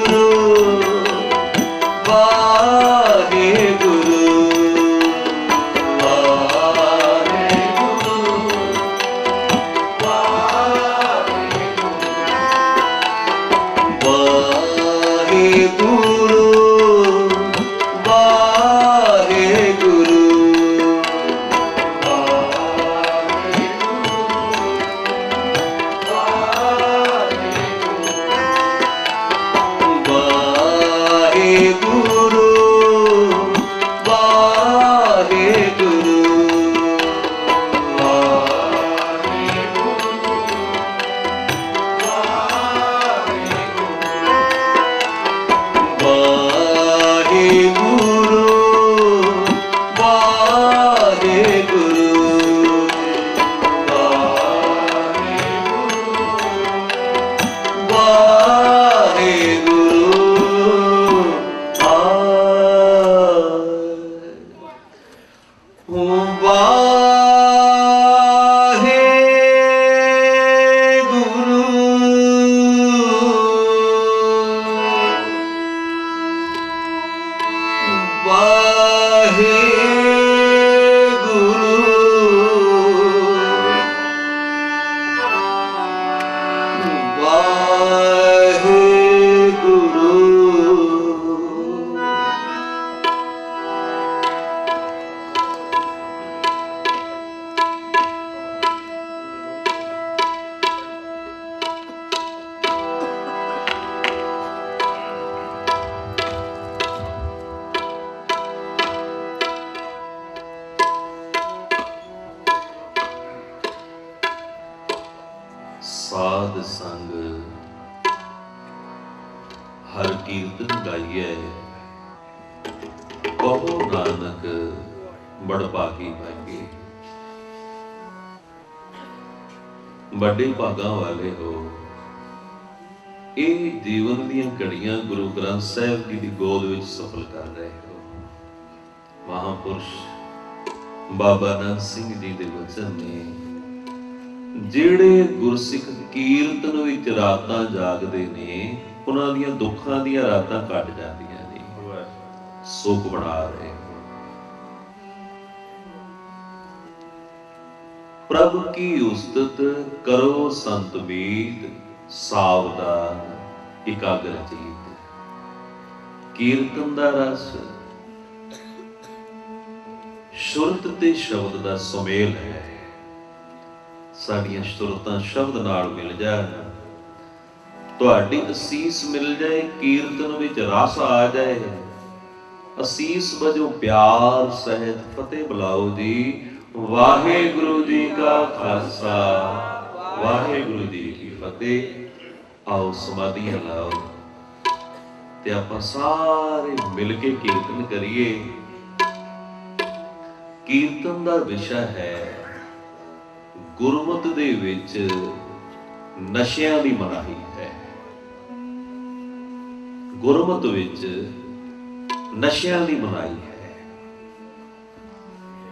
Guru बाबा नंद सिंह ji के वचन ने जेड़े गुरसिख कीर्तन विच रातां जागदे ने उन्हां दीआं दुखां दीआं रातां कट जांदियां ने, सुख बना रहे प्रभु की उस्तत करो संत बीत सावधान एकाग्र जीत। कीर्तन दा रस सुरत ते शब्द का सुमेल है, साड़ियां सुरतां शब्द नाल मिल जाए, तुहाडी असीस मिल जाए, कीर्तन विच रस आ जाए, असीस वजो प्यार सहित फतेह बुलाओ जी, वाहेगुरु जी का खालसा वाहेगुरु जी की फतेह। आओ समाधियां लाओ ते आपां सारे मिल के कीर्तन करिए। कीर्तन का विषय है गुरमत दे विच नशियां दी मनाही है, गुरमत विच नशियां दी मनाही है।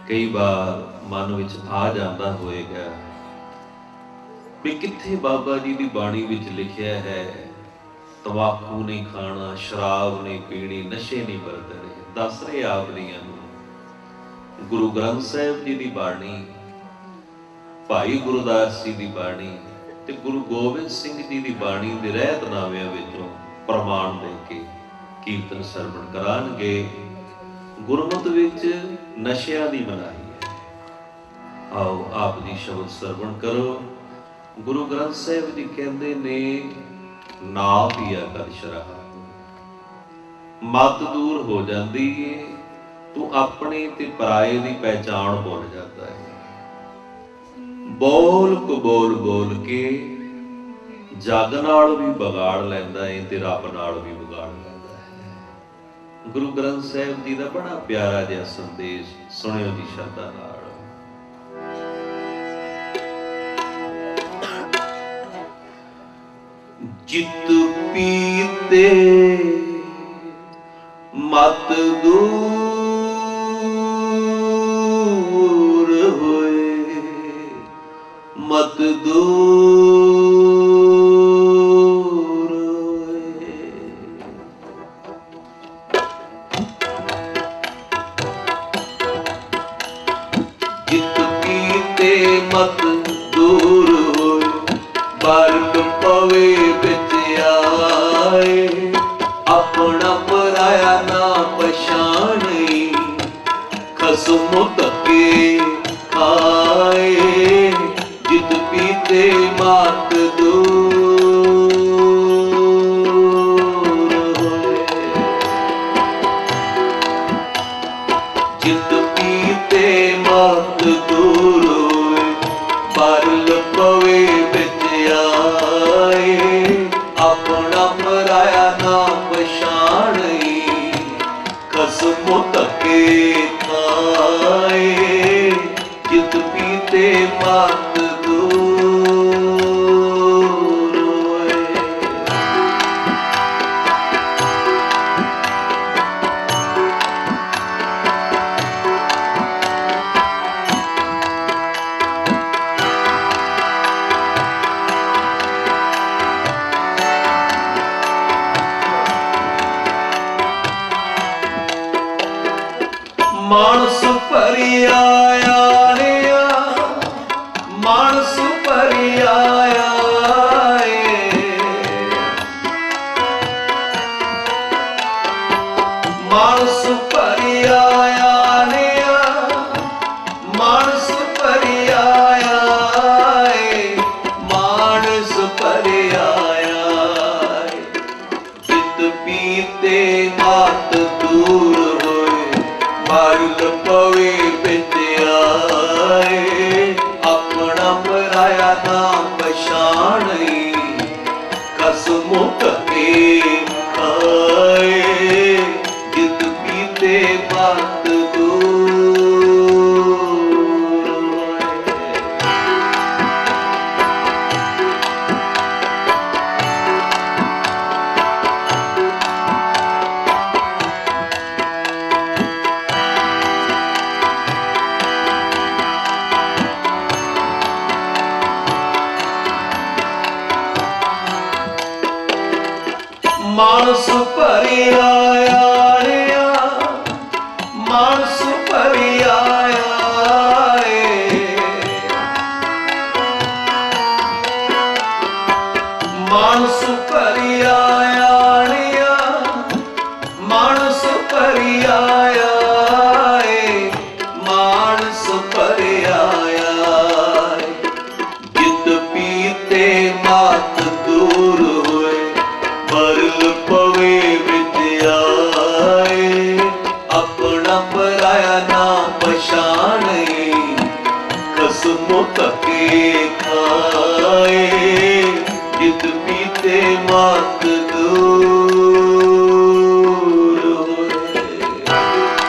कई बार मन विच आ जाता होएगा भी किथे बाबा जी की बाणी विच लिखिया है तंबाकू नहीं खाना, शराब नहीं पीनी, नशे नहीं बरतने। दस रहे आप दियां गुरु ग्रंथ साहिब जी की बाणी, भाई गुरदास जी की बाणी ते गुरु गोबिंद सिंह जी की बाणी के रहतनाम्यां विचों प्रमाण दे के कीर्तन सरवण करांगे। गुरमत विच नशियां दी मनाही है। आओ आप जी शब्द सरवण करो। गुरु ग्रंथ साहिब जी कहंदे ने, ना पिया कर शराब, मत दूर हो जाती है, तू अपने ते पराए दी पहचान भुल जाता है। बोल कबोल बोल के जग नाल भी बिगाड़ लैंदा है ते रब नाल भी बिगाड़ लैंदा है। गुरु ग्रंथ साहिब जी का बड़ा प्यारा जिहा संदेश सुनियो जी शरदा नाल। जित पीते मत दूर मत दूर जित पीते मत दूर होए, बारक पवे बिच आए। नाम राया ना पछाणी कसम तके थाए जित पीते मत दूर होए। मानस परी आया मानस परी आया मानस परी आया मानस परी आया मानस परी आया चित पीते मात दूर मारुल पवे बिचारे अपना पराया ना पछाणी कसम तके खाए जित पीते मत दूर मानस परी आया मानस परी आया मानस परी आया मानस परी आया मानस परी आया जित पीते मात दूर मारुल पवे बिचारे अपना पराया ना पछाणे कसम तके खाए जित पीते मत दूर होए।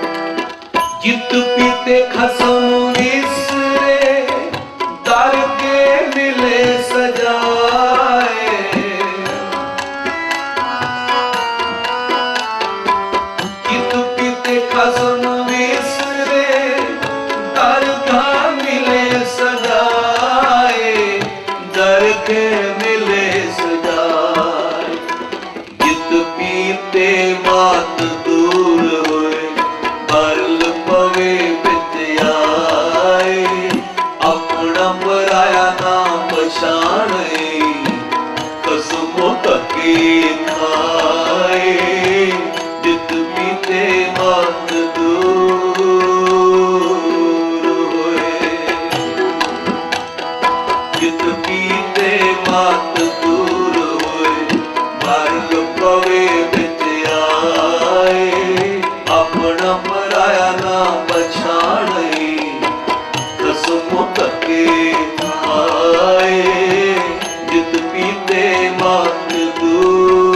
जित पीते खसम विसरे दर के मिले सजाए जित पीते खसम विसरे दर का मिले सजाए दर के मिले सजाए जित पीते मात दूर होए मारुल पवे बिचारे अपना पराया ना पछाणे कसम तके खाए जित पीते मत दूर होए जित पीते मत दूर होए मारुल पवे बिचारे अपना पराया ना पछाणे कसम तके खाए जित पीते मत दूर होए।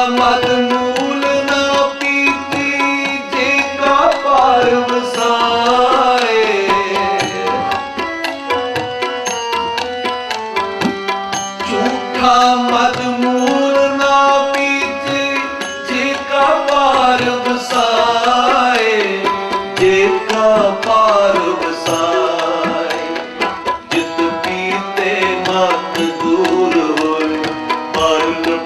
झूठा मद मूल ना पीती जे का पार वसाए झूठा मद मूल ना पीती जे का पार वसाए जे का पार वसाए जित पीते मत दूर होए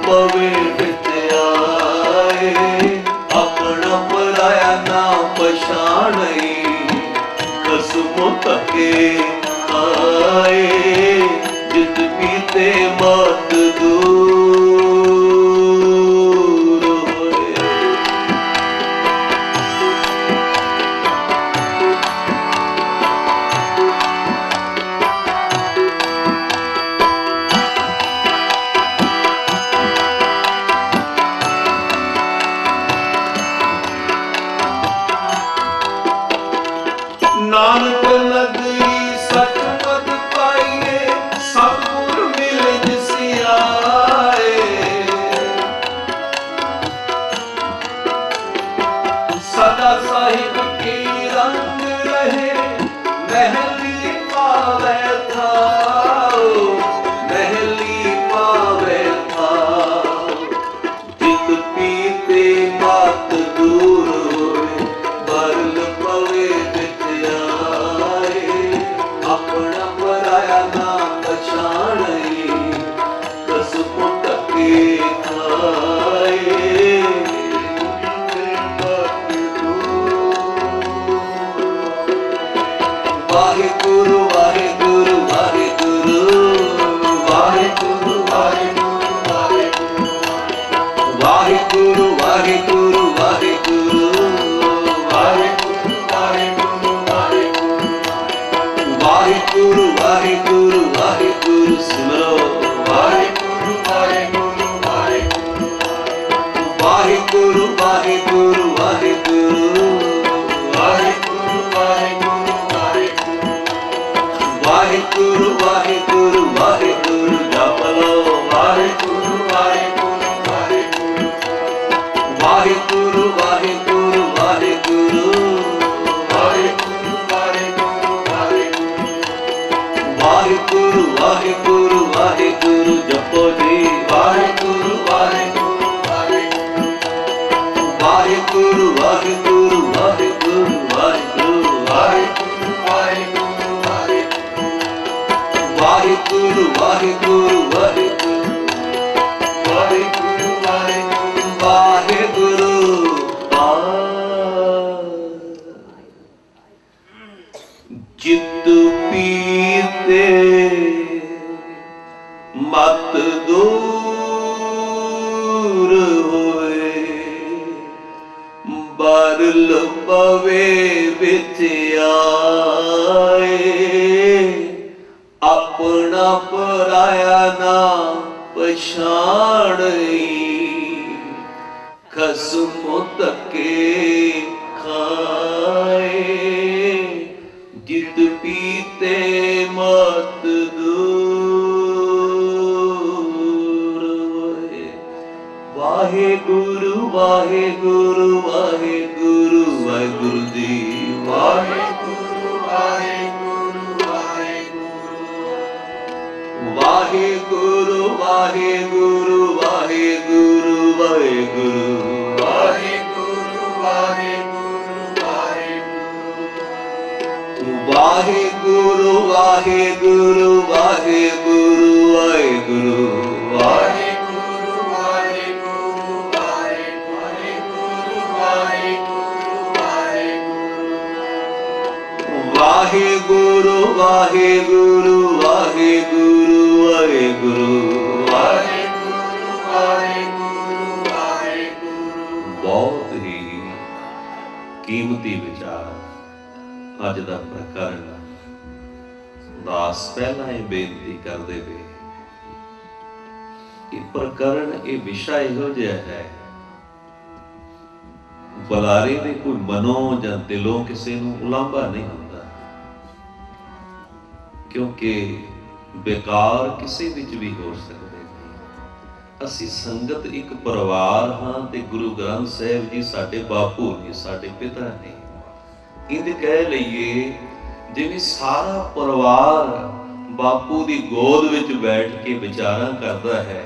पवे बिच आए अपना पराया ना पछाणई कसम तके आए जित पीते मत दूर होए। नानक नगरी सच पद पाइए सब गुर मिलज सियाए सदा साहिब की रंग रहे महली पावे थाओ महली पावे थाओ जित पीते मत दूर होए बरल पवे अपना पराया ना पछाणई कसम तके आए वाहेगुरु वाहेगुरु वाहेगुरु वाहेगुरु वाहेगुरु वाहेगुरु वाहेगुरु गुरु वाहे गुरु वाहे गुरु सुमरो वाहे गुरु वाहे गुरु वाहे गुरु वाहे गुरु वाहे गुरु वाहे गुरु वाहे गुरु वाहे गुरु वाहे गुरु वाहे गुरु वाहे गुरु वाहे गुरु जपलो वाहे गुरु वाहे गुरु वाहे गुरु वाहे गुरु वाहे गुरु वाहे गुरु वाहे गुरु वाहे गुरु वाहे गुरु जपो जी वाहे गुरु वाहे गुरु वाहे गुरु वाहे गुरु वाहे गुरु वाहे गुरु वाहे गुरु वाहे गुरु वाहे गुरु वाहे गुरु वाहे गुरु वाहे गुरु वाहे गुरु वाहे गुरु वाहे गुरु वाहे गुरु। जित पीते मत दूर होए बरल पवे बिच आए अपना पराया ना पछाणई कसम तके खाए जित पीते मत दूर होए। वाहे गुरु वाहे गुरु वाहे गुरु वाहे गुरु जी वाहे गुरु वाहे गुरु वाहे गुरु वाहे गुरु वाहे गुरु वाहे गुरु वाहे गुरु वाहे गुरु वाहे वाहे गुरु वाहे गुरु वाहे गुरु वाहे गुरु वाहे गुरु वाहे गुरु वाहे गुरु वाहे गुरु वाहे गुरु वाहे गुरु वाहे गुरु वाहे गुरु वाहे गुरु वाहे गुरु वाहे गुरु वाहे गुरु। बहुत ही कीमती विचार अज का प्रकरण। दास पहला ही बेनती करते वे कि प्रकरण ये विशा इहो जिहा है बलारे दे कोई मनो जां दिलों किसी नूं उलांभा नहीं हुंदा, क्योंकि बेकार किसी विच भी हो सकदे ने। असी संगत एक परिवार हाँ ते गुरु ग्रंथ साहिब जी साडे बापू ने साडे पिता ने इंद कह लईए जिवें सारा परिवार बापू की गोद विच बैठ के विचारां करता है।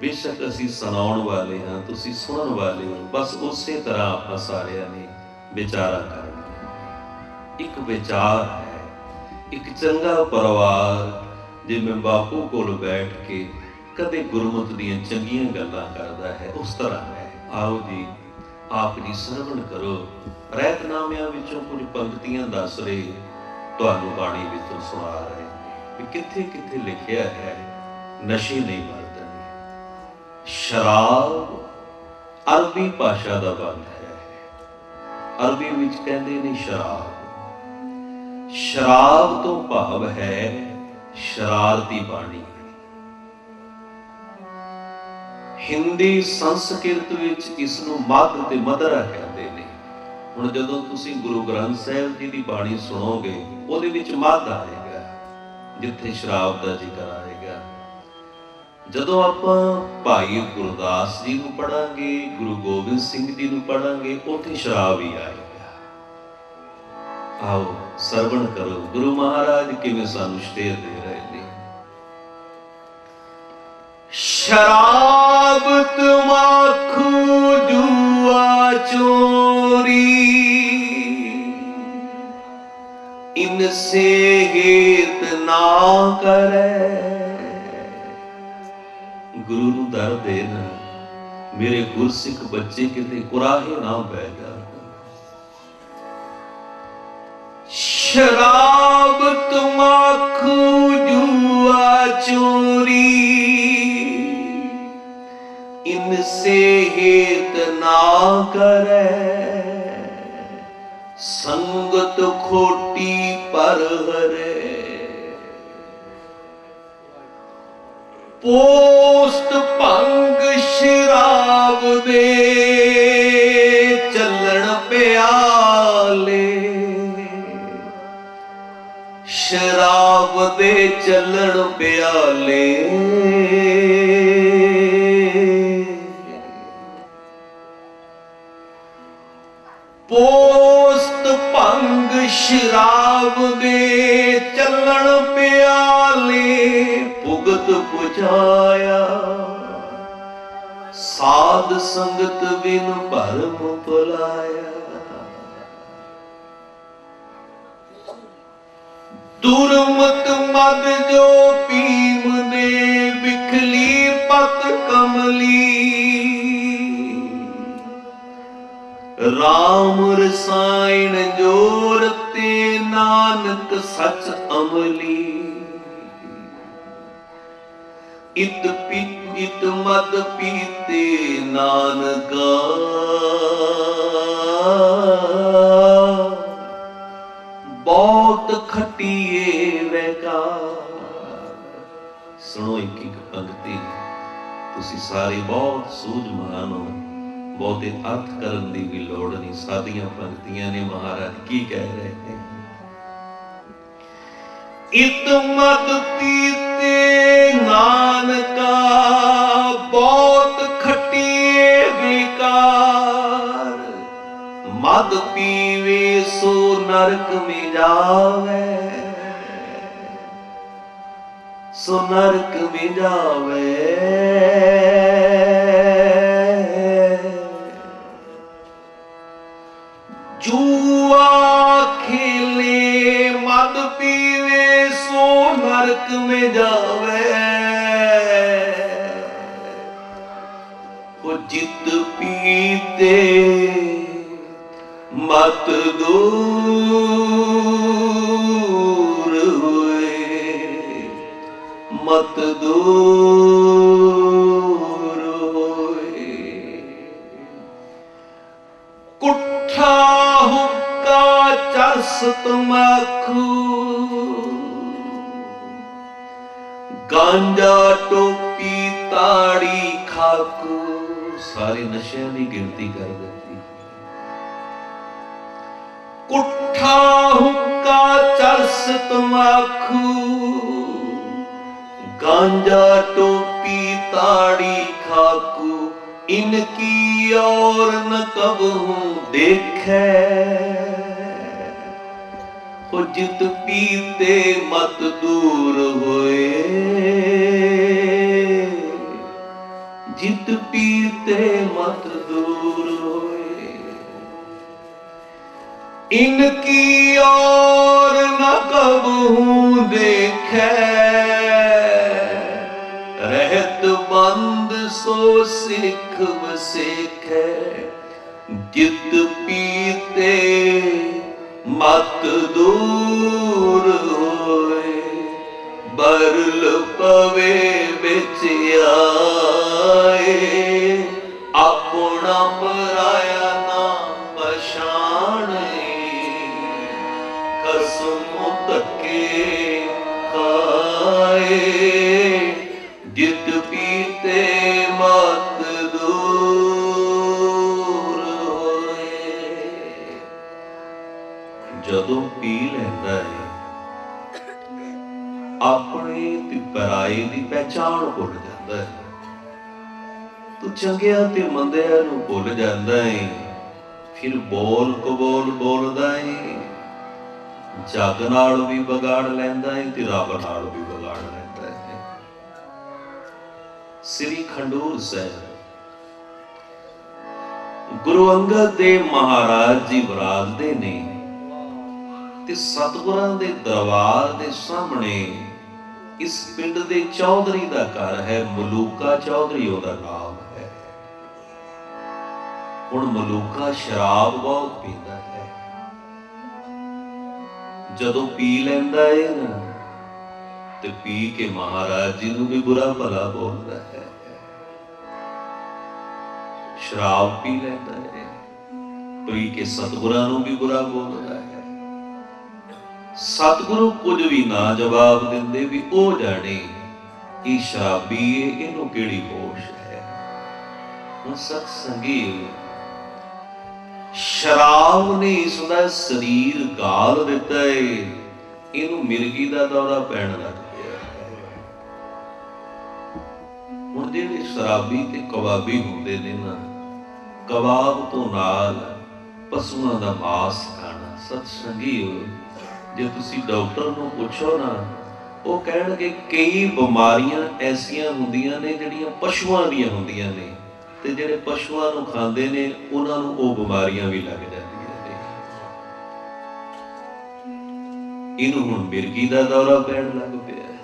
बेशक असीं सुणाउण वाले हाँ, तुसीं सुणन वाले हो, बस उसे तरह आपां सारिआं ने विचारां करना। एक विचार है एक चंगा परिवार जिवें बापू कोल बैठ के कदे गुरमत दियां चंगियां गल्लां करदा है, उस तरह है। आओ जी आप जी सरवण करो। रहतनामियां विचों कुछ पंक्तियां दस रहे तुहानूं बाणी विचों सुना रहे कि किथे किथे लिखिया है नशे नहीं मरदनी। शराब अरबी भाषा का बंद है, अरबी विच कहंदे ने शराब। शराब तो भाव है शरारती बाणी। हिंदी संस्कृत विच इसनूं मद ते मदरा कहंदे ने। हुण जदों तुसीं गुरु ग्रंथ साहिब जी दी बाणी सुनोगे उहदे विच मद आएगा, जिथे शराब का जिक्र आएगा। जदों आपां भाई गुरदास जी नूं पढ़ांगे, गुरु गोबिंद सिंह जी नूं पढ़ांगे, उत्थे शराब ही आएगा। आओ सरवण करो। गुरु महाराज किवें सानूं स्टेर दे रहे ने। शराब तमाखू जुआ चोरी इनसे हित ना करे। गुरु नूं दर देना मेरे गुरसिख बच्चे किते कुराहे ना पै जाण। शराब तमाखू जुआ चोरी इनसे हित ना करे। संगत खोटी पर हरे पोस्त भंग शराब दे चलन प्याले। शराब दे चलन प्याले पोस्त भंग शराब दे चलन प्याले। भुगत पुजाया साध संगत बिन भरम भुलाया। दुर्मत मद जो पीम ने बिखली पत कमली। राम रसायन जोर ते नानक सच अमली। इत पित इत मद पीते नानका बहुत खटिए वैका। सुनो एक एक पंक्ति, तुसी सारे बहुत सूझवान हो, बहुते अर्थ करन दी भी लोड़ नहीं, सादियां पंक्तियां ने। महाराज की कह रहे हैं? इत मद पीते नानका बहुत खटिए विकार। मद पीवे सो नरक में जावे, सो नरक में जावे। जुआ खेले मद पीवे सो नरक में जावे। वो जित पीते मत दूर हुए, मत दूर हुए। कुट्ठा हुक्का चरस तमाखू गांजा टोपी ताड़ी खाकू। सारे नशे की गिनती कर देती। कुट्ठा हुक्का चरस तमाखू गांजा टोपी ताड़ी खाकू। इनकी और न कबहू देखे। हो जित पीते मत दूर होए, जित पीते मत दूर होए। इनकी और न कबहू देखे। रहत भेद बंद सो सिख वसेख जित पीते मत दूर होए बरल पवे बिच आए अपना पराया ना पछाणे कसम धक्के खाए जित पीते मत दूर होए। जदों पी लेंदा है अपने ते पराए दी पहचान भुल जाता है तो चंगिया ते मंदिया नूं भुल जाता है फिर बोल कबोल बोलदा है जग नाल भी बिगाड़ लैंदा है ते रब नाल भी बिगाड़ लैंदा है। श्री खंडूर साहिब गुरु अंगद देव महाराज जी विराजदे ने ते सतगुरां दे दरबार दे सामने इस पिंड दे चौधरी दा घर है मलूका चौधरी ओदा नाम है। हुण मलूका शराब बहुत पींदा है जदों पी लैंदा है ना ते पी के महाराज जी नूं भी बुरा भला बोलदा है शराब पी लैंदा है पी के सतगुरां नूं भी बुरा बोलदा है। सतगुरु कुछ भी ना जवाब देंदे भी ओ जाने कि शराबी इनू केड़ी होश है। हुण सतसंगी शराब ने इसदा शरीर गाल दिता है इनू मिर्गी दा दौरा पैण लग गया है। हुण जिहड़े शराबी ते कबाबी हुंदे ने ना कबाब तो नाल पशुआं दा मास खाना सतसंगी जे तुसी डॉक्टर नूं पुछो ना वो कहणगे कई बीमारियां ऐसियां हुंदियां ने जिहड़ियां पशुआं दीयां हुंदियां ने ते जिहड़े पशुआं नूं खांदे ने उहनां नूं वो बीमारियां भी लग जांदियां ने। इहनूं हुण मिर्गी दा दौरा पैण लग पिया है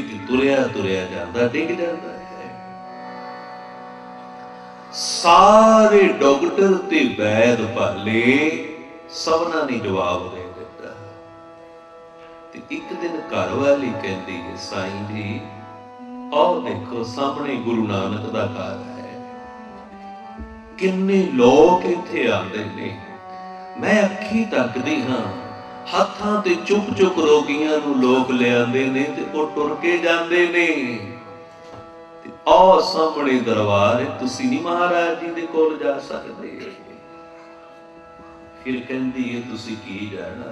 इह तुरिया तुरिया जांदा डिग जांदा है। सारे डॉक्टर ते वैद भाले सबना ने जवाब दे दिता ते एक दिन घर वाली कहती है साईं जी आओ देखो सामने गुरु नानक दा घर है किन्ने लोग इत्थे आंदे ने मैं अखी तकदी हां हाथां ते चुप चुप रोगियां नूं लोग लिआंदे ने ते ओह टुर के जांदे ने ते आओ सामने दरबार तुसीं नहीं महाराज जी दे कोल जा सकदे। फिर कहती है तुसी की जाना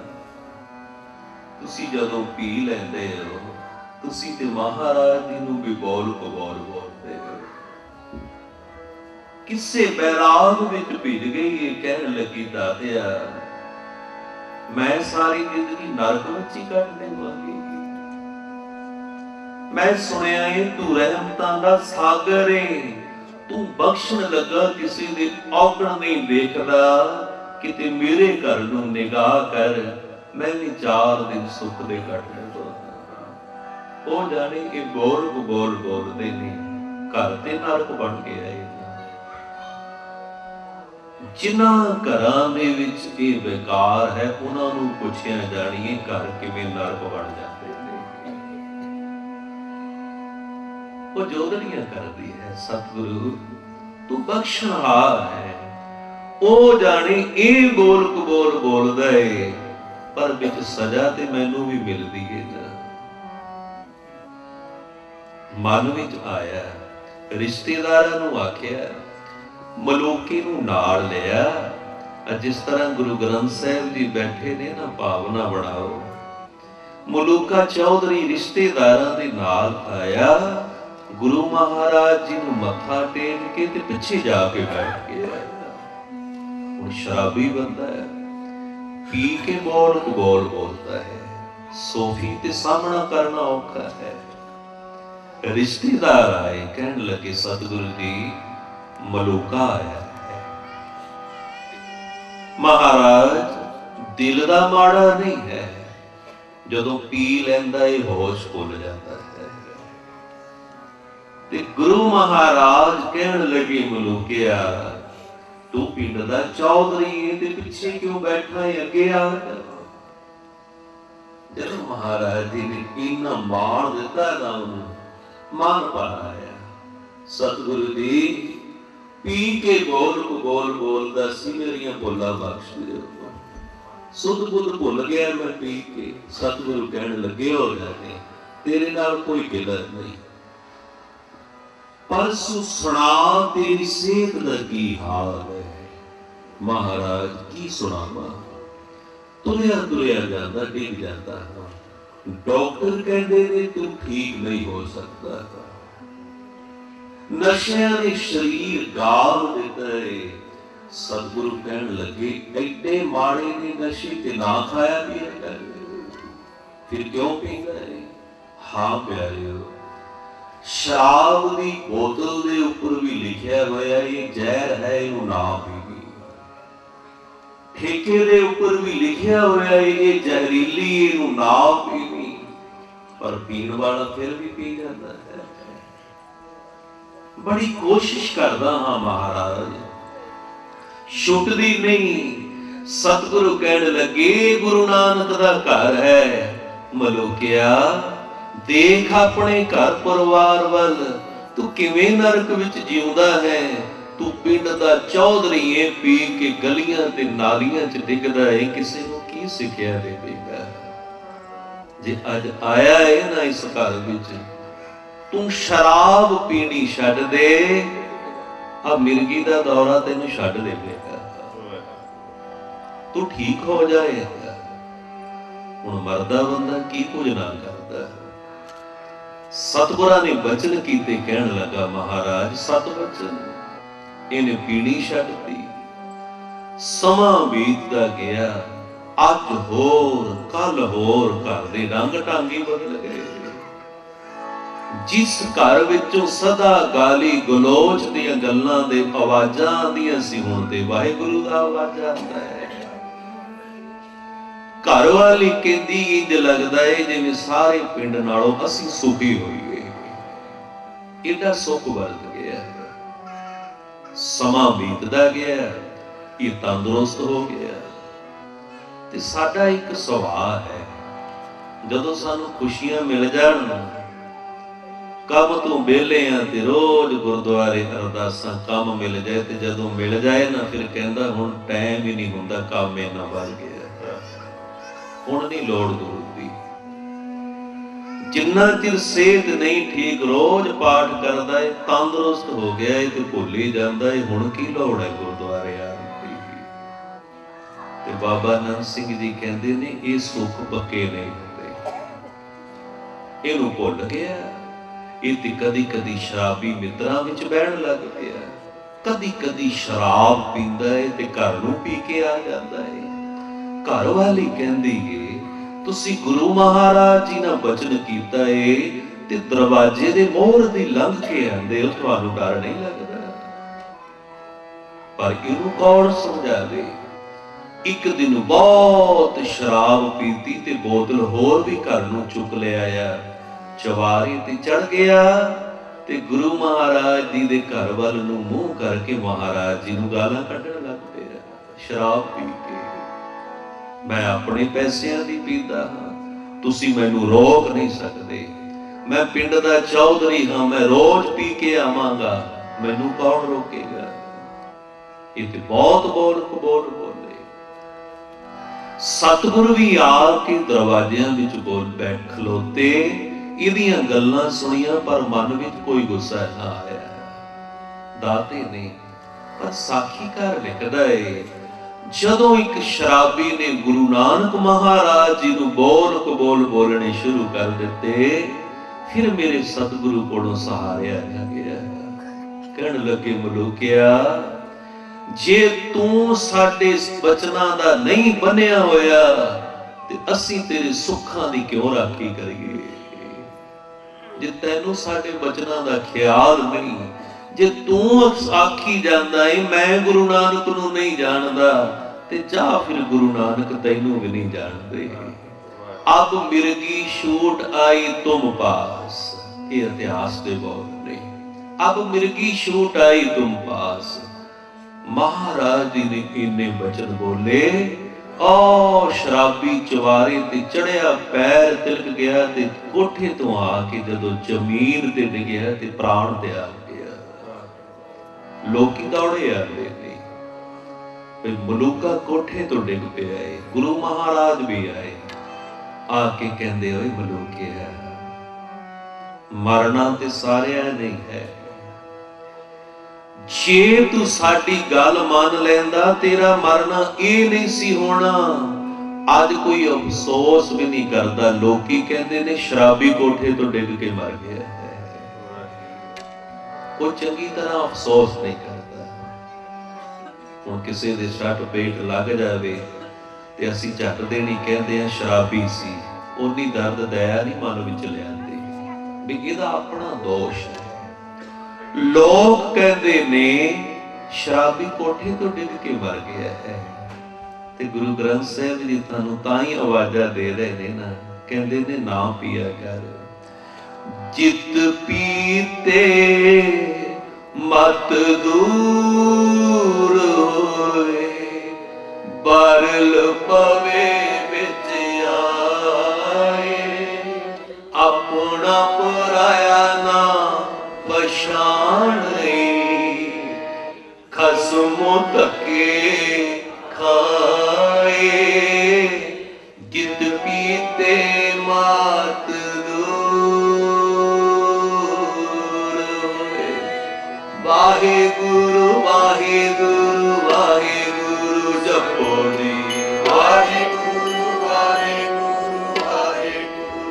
तुसी जदों पी लैंदे हो तुसी ते महाराज जी नूं भी बोल कबोल बोलते हो किसे बैराग विच भिज गई है कहण लगी दातिया मैं सारी जिंदगी नरक विच ही कट देवांगी मैं सुनिया है तू रहमतां दा सागर है तू बख्शण लगा किसी दे औकड़ नहीं देखदा किते मेरे घर नूं निगाह कर मैं भी चार दिन सुख दे कट लैंदा। ओ जाने कि बोल बोल बोलदे ने घर ते नरक बन के आए। जिन्हां घरां दे विच इह विकार है उन्हां नूं पुछिया जाणीए घर किवें नरक बन जांदे ने। ओ जोदड़ियां करदी है सतगुरू तू बख्शणहार है ओ जाने ये बोल कबोल बोलदा है पर विच सजा ते मैनू भी मिलदी है ना। मन विच आया रिश्तेदारां नूं आखिया मलूके नूं नाल लिया जिस तरह गुरु ग्रंथ साहिब जी बैठे ने ना भावना बनाओ मलूका चौधरी रिश्तेदारां दे नाल आया गुरु महाराज जी नूं मत्था टेक के ते पिछे जाके बैठ गया। शराबी बंदा है पी के बोल कबोल बोलता है सोफी ते सामना करना औखा है। रिश्तेदार आए कहने लगे सतगुरु जी मलूका आया है महाराज दिल दा माड़ा नहीं है जदों पी लैंदा है होश भुल जाता है ते गुरु महाराज कहन लगे मलूकिया तू पिंड दा चौधरी है ते पिछे क्यों बैठा है अगे आ। जब महाराज जी ने इन्ना मार दिता ना उन्हें मान पाया। सतगुरु जी पी के बोल बोल बोल दसी मेरिया भोला बख्श दे। सुध बुद्ध भुल गया मैं पी के। सतगुरु कहन लगे हो जाने तेरे नाल कोई गलत नहीं पर सुना तेरी सेहत का की हाल है। महाराज की सुनावा तुरया तुरया जाता डिग जाता है। डॉक्टर कहते ने तू ठीक नहीं हो सकता। नशे ने शरीर गाल देता है। सतगुरु कहन लगे एडे माड़े ने नशे ते ना खाया पिया कर फिर क्यों पीता है। हाँ प्यारे शराब की बोतल के उपर भी लिखा हुआ ये जहर है इनू ना पीवी। ठेके के उपर भी लिखा हुआ ये जहरीली इनू ना पीवी पर पीने वाला फिर भी पी जाता है। बड़ी कोशिश करता हाँ महाराज छुटदी नहीं। सतगुरु कहने लगे गुरु नानक का घर है मलूकिया देख अपने घर परिवार वल तू किवें नरक विच जीउंदा है। तू पिंड दा चौधरी है पी के गलियां ते नालियां च डिगदा है किसे नूं की सिक्ख्या देवेगा। जे अज आया है ना इस घर विच तू शराब पीनी छड्ड दे आ मिर्गी दा दौरा तैनूं छड्ड देवेगा तू ठीक हो जाएगा। हुण मरदा बंदा की कुछ ना करदा। सतगुरां ने बचन कीते कहन लगा महाराज सत बचन इन्हें पीणी छड्डती। समा बीतदा गया अज होर कल होर घर दे रंग ढांगी बदल गए। जिस घर विचों सदा गाली गलोच दियां गल्लां दे आवाजां आंदियां सी हुण ते वाहिगुरू दा आवाज़ आंदा है। घर वाली कहती इंज लगता है जिवें सारे पिंड नालों असीं सुखी होईए एडा सुख वरत गया। समा बीतदा गया ये तंदुरुस्त हो गया ते साडा एक सवाल है जदों सानूं खुशियां मिल जाण काम तों वेले आ ते रोज गुरुद्वारे अरदासां काम मिल जाए ते जदों मिल जाए ना फिर कहंदा हुण टाइम ही नहीं हुंदा काम इन्ना वध गया हुण नहीं लोड़ गुरु दी। जिन्ना चिर सेहत नहीं ठीक रोज पाठ करदा है तंदुरुस्त हो गया है ते भुल ही जांदा है हुण की लोड़ है गुरुद्वारे आउण दी। बाबा नंद सिंह जी कहंदे ने ये सुख पक्के नहीं हुंदे इहनूं भुल गया। ये ते कदी कदी शराबी मित्रां विच बहण लग पिया कदी कदी शराब पींदा है ते घर नूं पी के आ जांदा है। घर वाली कहती है तुसी गुरु महाराज जी ने बचन कीता है ते दरवाजे दे मोहर दी लंघ के आंदे हो तुहानूं डर नहीं लगदा। पर इहनूं कौन समझावे। एक दिन बहुत शराब पीती ते बोतल होर भी घर नूं चुक लिया आया चवारे ते चढ़ गया ते गुरु महाराज जी दे घर वाल नूं मूंह करके महाराज जी नूं गालां कढण लग पिया शराब पी के। मैं अपने पैसों की पीता हाँ तुसी मैनू रोक नहीं सकते। मैं पिंड दा चौधरी हाँ मैं रोज पी के आवांगा मैनू कौन रोकेगा। इत्थे बहुत बोल बोल बोले सतगुरु भी आके दरवाजियां विच बोल बैठ खलोते। इहदियां गल्लां सुनियां पर मन विच कोई गुस्सा ना आया। दाते ने पर साखीकार लिखदा है जदों एक शराबी ने गुरु नानक महाराज जी नूं बोल कबोल बोलने शुरू कर दिते फिर मेरे सतगुरु कोलों सहारा आ गया। कहण लगे मलूकिया जे तू साडे बचनां दा नहीं बनिया होया ते असीं तेरे सुखां दी क्यों राखी करिए। जे तैनूं साडे बचनां दा ख्याल नहीं जे तू आखी जांदा है मैं गुरु नानक नूं नहीं जानदा ते जा फिर गुरु नानक तैनूं भी नहीं जानदे। अब मिर्गी छूट आई तुम पास ये इतिहास दे बोल ने। अब मिर्गी छूट आई तुम पास। महाराज जी ने इन्ने वचन बोले ओ शराबी चवारे ते चढ़िया पैर तिलक गया ते कोठे तो आके जदों जमीन ते डिगिया ते प्राण ते आ गया। लोकी दौड़े आंदे ने फिर मलूका कोठे तो डिग पिया है। गुरु महाराज भी आए आके कहंदे ओए मलूकिया मरना ते सारिया नहीं है। जे तू साडी गल मान लेंदा तेरा मरना ये नहीं सी होना। आज कोई अफसोस भी नहीं करता। लोकी कहंदे ने शराबी कोठे तो डिग के मर गया है। वो चंगी तरह अफसोस नहीं करता। हुण किसी दे छट पेट लग जावे ते असीं झट दे नहीं कहंदे आ शराबी सी। ओनी दर्द दया नहीं मन विच लिआंदे भी इहदा अपना दोष है। लोग कहते ने शराबी कोठे तो डिग के मर गया है। ते गुरु ग्रंथ साहिब जी थानू ताई आवाजा दे रहे ने ना कहते ने ना पिया कर। जित पीते मत दूर होए बरल पवे बिच आए अपना पराया ना खसमों तके खाए। जित पीते मात दूर वाहे गुरु वाहे गुरु वाहे गुरु जपो जी वाहे गुरु वाहे गुरु वाहे गुरु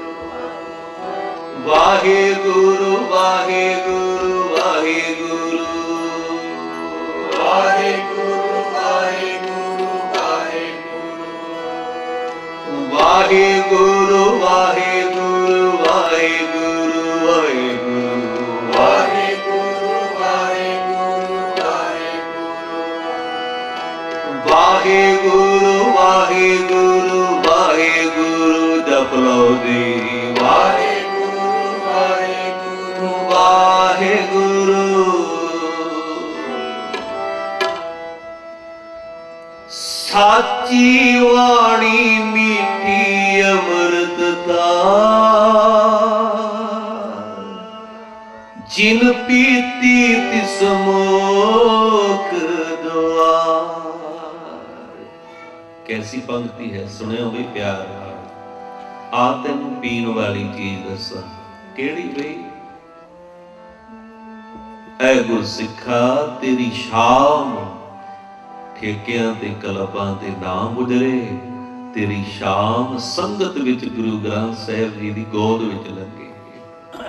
वाहे गुरु वाहे गुरु वाहे गुरु वाहे गुरु वाहे गुरु वाहे गुरु वाहे गुरु वाहे गुरु वाहे गुरु वाहे गुरु वाहे गुरु वाहे गुरु जप लो जी वाहे गुरु वाहे गुरु वाहे गुरु। साची वाणी मीठी अमृतता जिन पीती तिस मोख द्वार। कैसी पंक्ति है सुने भी प्यार आ। तेन पीन वाली चीज दसा केड़ी बई ऐ गुरसिखा तेरी शाम ठेकियां ते कलपां ते नाम गुजरे। तेरी शाम संगत विच गुरु ग्रंथ साहिब जी दी गोद विच लगे।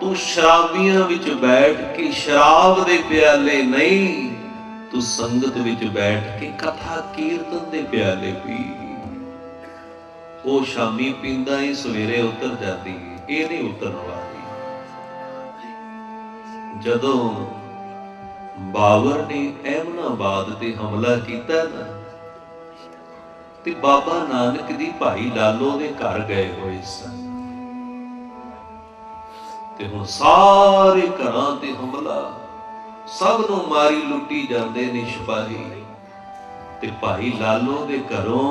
तू शराबियां विच बैठ के शराब दे प्याले नहीं तू संगत विच बैठ के कथा कीर्तन दे प्याले पी। ओ शामी पींदा ही सवेरे उतर जाती है। ये नहीं उतरन वाली। जदों बाबर ने ऐमनाबाद ते हमला किया ना ते बाबा नानक जी भाई लालो दे घर गए हुए सन ते हुण सारे घरां ते हमला सब नूं मारी लुटी जांदे ने सिपाही ते भाई लालो दे घरों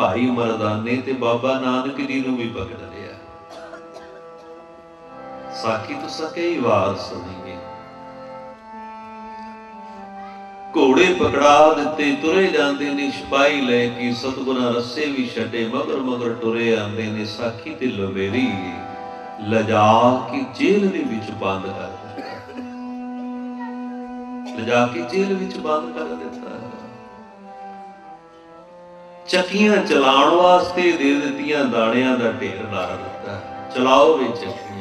भाई मरदाने ते बाबा नानक जी नूं भी पकड़ लिया। साखी तुसीं कई वार सुणीए। घोड़े पकड़ा दिते तुरे जाते ने सिपाही लैके सतगुना रस्से भी छटे मगर मगर तुरे आते ने। साखी ते लवेरी लजा के जेल दे विच बंद कर दिता। लजा के जेल विच बंद कर दिता। चक्कियां चलाण वास्ते दे दित्तियां दाणियां दा ढेर ला दिता चलाओ वे चक्कियां।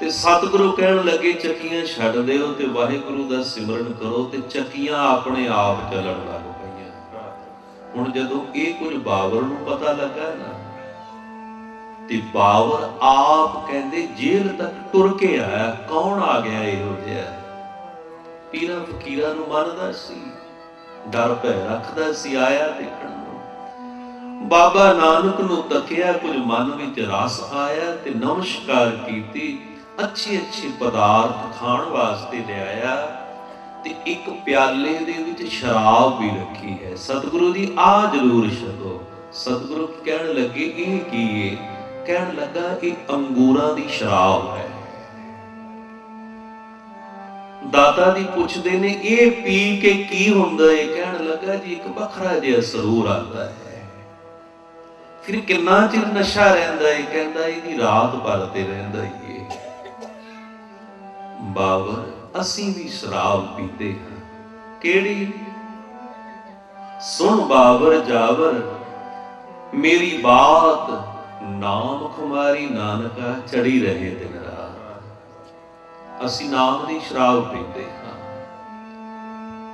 ते सतगुरु कहन लगे चक्कियां छड्ड दिओ ते वाहिगुरु दा सिमरन करो ते चक्कियां अपने आप चलन लग पईयां। हुण जदों इह कुछ बाबर नूं पता लगा ना ते बाबर आप कहंदे जेल तक तुर के आया। कौन आ गया इहो जिहा? पीरां फकीरां नूं मानदा सी डर पै रखदा सी आया देखण। बाबा नानक नूं तकिया कुछ मन विच रस आया ते नमस्कार कीती। अच्छे अच्छे पदार्थ खाने वास्ते लिया ते एक प्याले दे विच शराब भी रखी है। सतगुरु जी आ जरूर छको। सतगुरु कहण लगे ये की है? कहण लगा कि अंगूरां दी शराब है। दाता जी पुछदे ने ये पी के की हुंदा है? कहण लगा जी एक बखरा जिहा सरूर आता है। फिर कितना चिर नशा रहिंदा है? कहंदा इहदी रात भर ते रहिंदा ही है। बाबर असीं भी शराब पीते हैं। केड़ी? सुन बाबर जावर मेरी बात, नाम खुमारी नानका चढ़ी रहे दिन रात। असीं नाम दी शराब पीते हैं।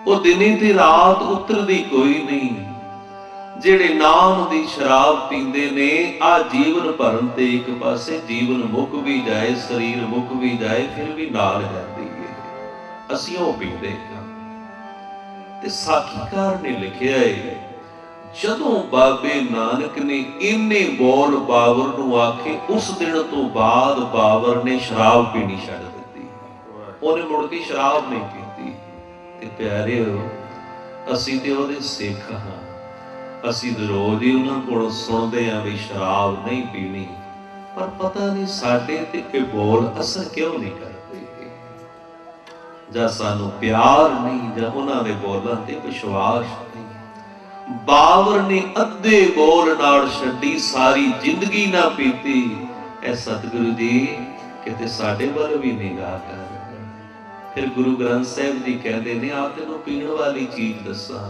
वो दिने ते रात उतरदी कोई नहीं। जेड़े नाम दी शराब पींदे ने आ जीवन भरन ते एक पासे जीवन मुक भी जाए, शरीर मुक भी जाए, फिर भी नाल जाती है। असीं ओह पींदे हां। ते साखीकार ने लिखिआ है जदों बाबे नानक ने इन्ने बोल बाबर नूं आखे, उस दिन तो बाद बाबर ने शराब पीनी छड्ड दित्ती। उहने मुड़ के शराब नहीं पीती। ते प्यारेओ असीं ते उहदे सिख हां। असीं रोज़ ही उहनां कोलों सुणदे हां वी शराब नहीं पीनी, पर पता नहीं साडे ते इह बोल असर क्यों नहीं करदा। जा सानू प्यार नहीं, जा उन्हां दे बोलां ते विश्वास नहीं। बाबर ने अद्धे बोल नाल छड्डी सारी जिंदगी ना पीती। ऐ सतगुरु जी किते साडे वल भी निगाह कर। फिर गुरु ग्रंथ साहिब जी कहते ने आ तैनूं पीण वाली चीज दस्सां।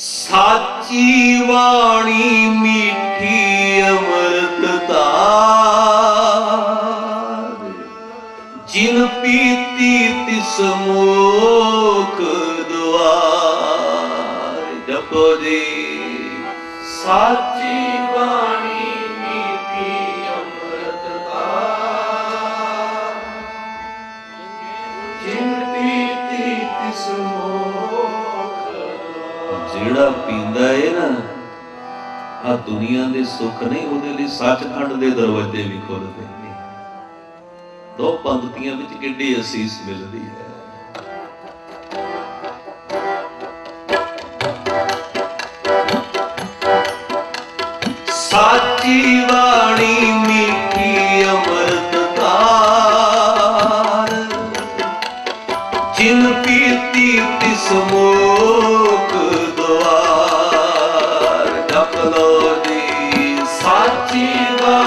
साची वाणी मीठी अमृतता जिन पीती तिस मोख द्वार। जपो जी साची वाणी मीठी अमृतता जिन पीती तिस मोख द्वार। जेड़ा पींदा है ना आ दुनिया दे सुख नहीं, उहदे लई सचखंड दे दरवाजे भी खुलदे। दो पंक्तियां विच किड्डी असीस मिलदी है। साची वाणी मीठी अमृतकार जिन पीती तिस मोख द्वार। जप लो जी साची वाणी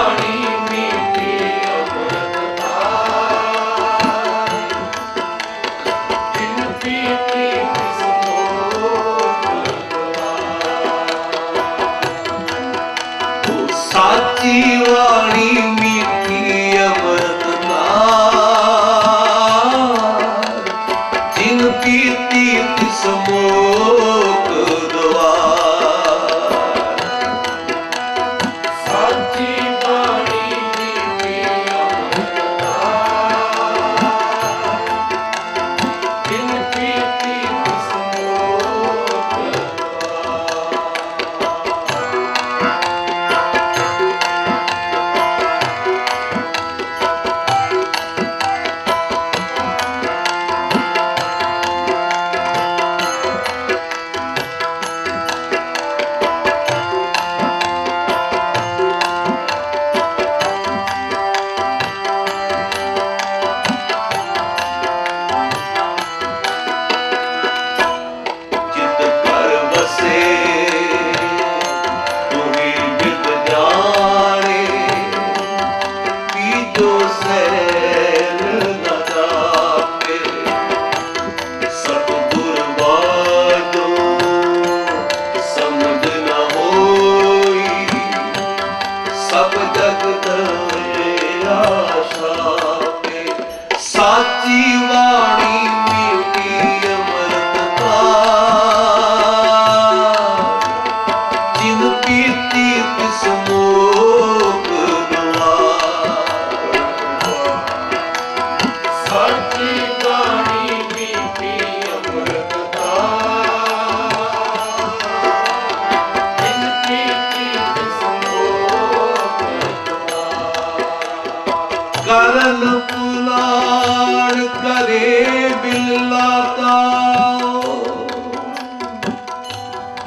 करन पुलान करे बिल्लाता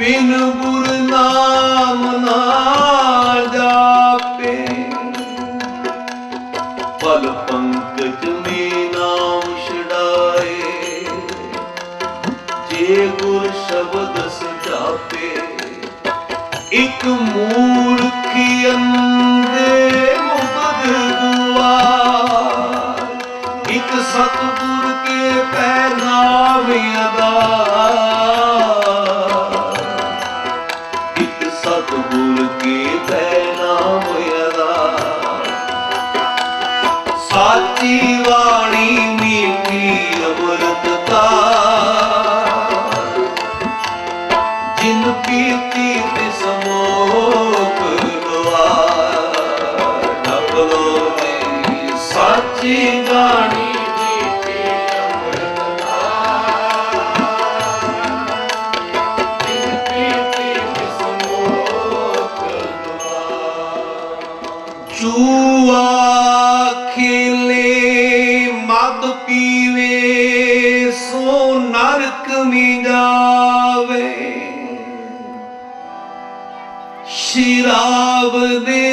बिन गुर नाम ना जापे पल पंकज में नाम छड़ाए जे गुर शब्द सजापे एक मूर्खी अंधे एक सतगुर के पहनावे अदा एक सतगुर के पहनावे अदा साची वाणी मीठी अमृतता जिन पीती तिस मोह लुआ नपलो ने साची वाणी शराब दे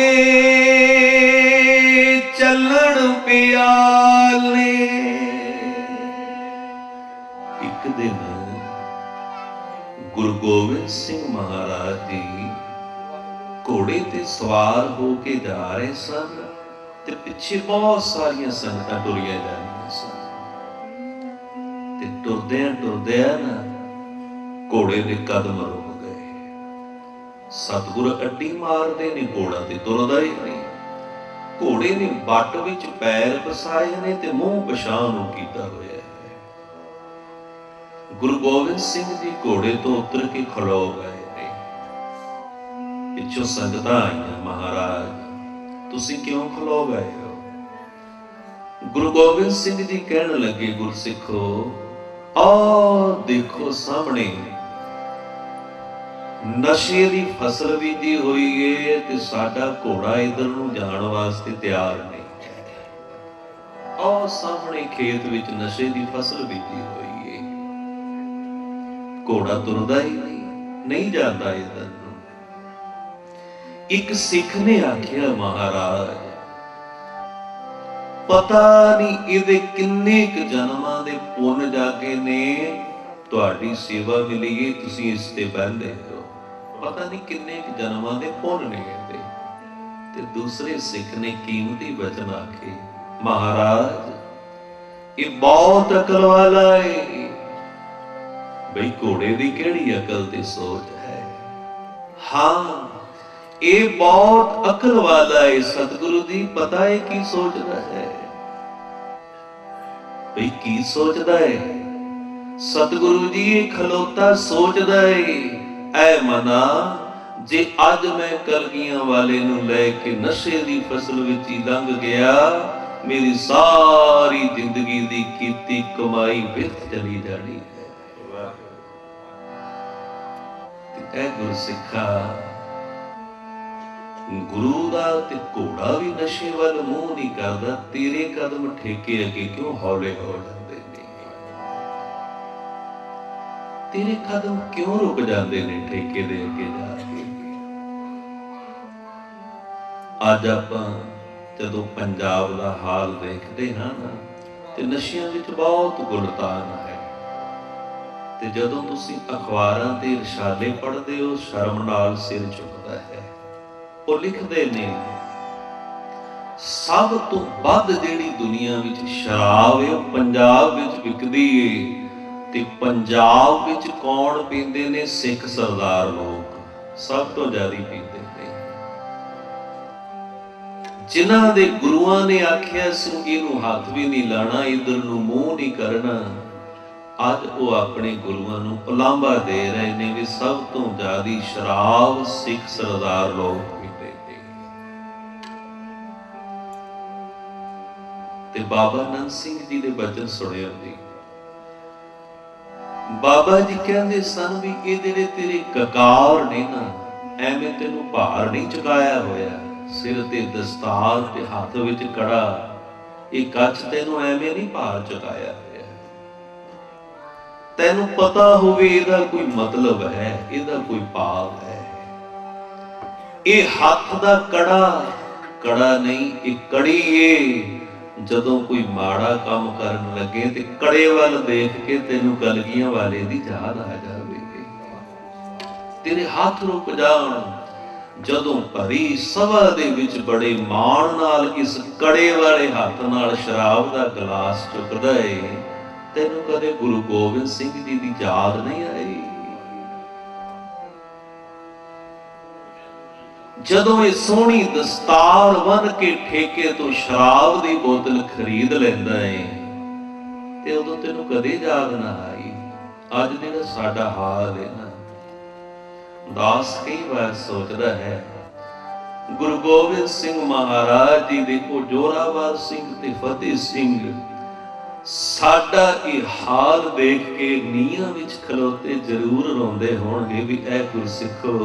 चलन प्याले एक दिन गुरु गोबिंद सिंह महाराज जी घोड़े ते सवार होके जा रहे सन ते पिछे बहुत सारिया संगतां टुरिया जा रही सन ते टुरदियां टुरदियां ना घोड़े दे कदम रो सतगुर अड्डी मारते ने घोड़ा तो तुरदा ही नहीं घोड़े ने बट विच पैर फसाए ने ते मूंह पछाण नूं कीता होया है। गुरु गोबिंद सिंह जी घोड़े तो उतर के खड़ो गए ने पिछों संगतां आईयां महाराज तुसीं क्यों खड़ो गए हो। गुरु गोबिंद सिंह जी कहण लगे गुरसिखो आ देखो सामने नशे की फसल बीजी हुई है ते साडा घोड़ा इधर नूं जाण वास्ते तैयार नहीं। और सामने खेत विच नशे की फसल बीजी हुई है घोड़ा तुरदा ही नहीं नहीं जाता इधर नूं। एक सिख ने आखिया महाराज पता नहीं इहदे किन्ने क जन्मां दे पुण जाके ने तुहाडी सेवा मिली है तुसीं इस ते बंधे हो पता नहीं किन्ने जन्मां दे पुण ने इहदे। ते दूसरे सिख ने कीमती वचन आखे महाराज ये बहुत अकल वाला है बई घोड़े दी किहड़ी अकल ते सोच है। हां ये बहुत अकल वाला है सतगुरु जी पता है की सोचता है बई की सोचता है सतगुरु जी खलोता सोचता है ऐ मना जे अज मैं कलगियां वाले नू लेके नशे दी फसल विच ही लंघ गया मेरी सारी जिंदगी दी कीती कमाई विच चली जानी है। ते ऐ गुरसिखा गुरु दा ते घोड़ा भी नशे वाल मूंह नहीं करदा तेरे कदम ठेके अगे क्यों हौले हो जांदे ने तेरे कदम क्यों रुक जाते ने ठेके दे अगे जाके। अज आपां जदों पंजाब दा हाल देखदे हां ना ते नशियां विच बहुत गुलतान है ते जदों तुसीं अखबारां ते रिशाले पढ़दे हो शर्म नाल सिर झुकदा है। वो लिखदे ने सब तो वध जिहड़ी दुनिया विच शराब है पंजाब विच विकदी है ते पंजाब विच कौन पींदे ने सिख सरदार लोग सब तो ज्यादा पींदे ने जिन्हां दे गुरुआं ने आखिया संगी नूं हाथ भी नहीं लाना इधर नूं मूंह नहीं करना अज वो अपने गुरुआं नूं पलांबा दे रहे ने भी सब तो ज्यादा शराब सिख सरदार लोग पींदे ने। ते बाबा नंद सिंह जी दे बचन सुने जी बाबा जी कहते सन भी ये जेडे तेरे ककार ने ना एवें तेनू भार नहीं चुकाया होया सिर ते दस्तार ते हाथ विच कड़ा एक अच तेनू एवें नहीं भार चुकाया है, तेनू पता होवे इहदा कोई मतलब है, इहदा कोई भाव है। ये हाथ दा कड़ा कड़ा नहीं, ये कड़ी है। जदों कोई माड़ा काम करन लगे ते कड़े वाल देख के तेनू गलगियां वाले दी याद आ जावेगी, तेरे हाथ रुक जाण। जदों भरी सभा दे विच बड़े मान नाल इस कड़े वाले हाथ नाल शराब दा गिलास चुकदा है, तेनू कदे गुरु गोबिंद सिंह जी दी याद नहीं आई। जदों ये सोहनी दस्तार बन के ठेके तो शराब की बोतल खरीद लेंदा है ते उदों तेनू कदे याद ना आई। अज जेहड़ा साडा हाल है ना, दास कई बार सोचदा है गुरु गोबिंद सिंह महाराज जी देखो, जोरावर सिंह ते फतेह सिंह साडा यह हाल देख के नीहां विच खलोते जरूर रोंदे होणगे भी ऐ गुरसिखो,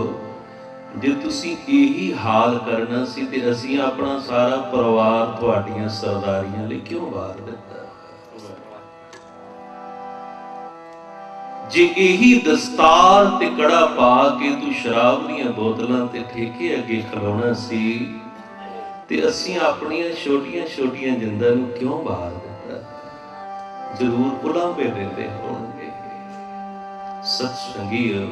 जे तुसी यही हाल करना सी ते असीं अपना सारा परिवार तुहाडीआं सरदारियां लई क्यों वार दित्ता। जे यही दस्तार ते कड़ा पा के तू शराब दीआं बोतलां ते ठेके अगे खलोना सी ते असीं अपणीआं छोटीआं छोटीआं जिंदां नूं क्यों वार दित्ता। जरूर भुलावे देंदे होणगे। सतसंगीओ,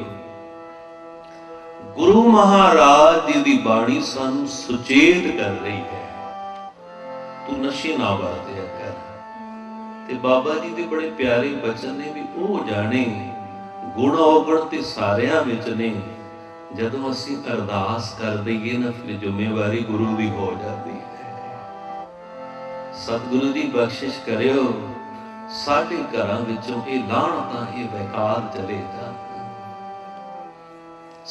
गुरु महाराज जी दी बाणी सानू सुचेत कर रही है, तू नशे ना वरतिया कर। ते बाबा जी दे बड़े प्यारे बचन ने भी ओ जाने गुण औगण ते सारियां विच ने। जदों असीं अरदास कर दईए ना फिर जिम्मेवारी गुरु दी हो जाती है। सतगुरु जी बख्शिश करियो, साडे घरां विचों ये लाणतां ये बेकार चले जा,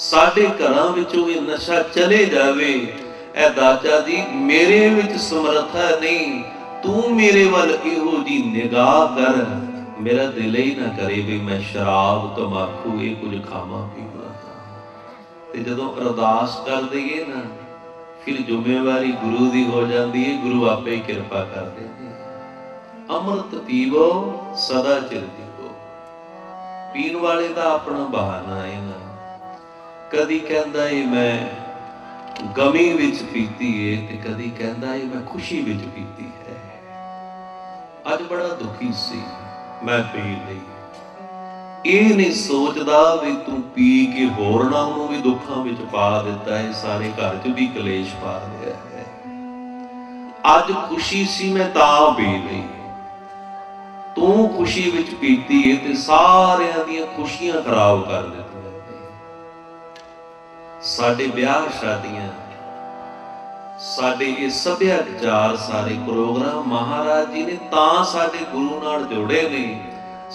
साडे घरां विचों ये नशा चले जावे। ऐ दाता जी, मेरे विच समर्था नहीं, तू मेरे वल इहो जी निगाह कर, मेरा दिल ही ना करे भी मैं शराब तंबाकू ये कुछ खावा पीवा। ते जदों अरदास कर दईए ना फिर जिम्मेवारी गुरु दी हो जाती है, गुरु आपे कृपा कर देंगे। अमृत पीवो सदा चिर पीवो। पीण वाले का अपना बहाना है ना, कदी कहता है मैं गमी विच पीती है ते कदी कहता है मैं खुशी विच पीती है। अज बड़ा दुखी सी मैं पी लई, ये नहीं सोचदा भी तू पी के होरना नूं भी दुखा विच पा दिता है, सारे घर च भी कलेश पा दिया है। अज खुशी सी मैं तां पी लई, तू खुशी विच पीती है ते सारियां दीयां खुशियां खराब कर दित्ती। साडे ब्याह शादियां, साडे ये सभ्याचार, सारे प्रोग्राम महाराज जी ने तां साडे गुरु नाल जोड़े ने।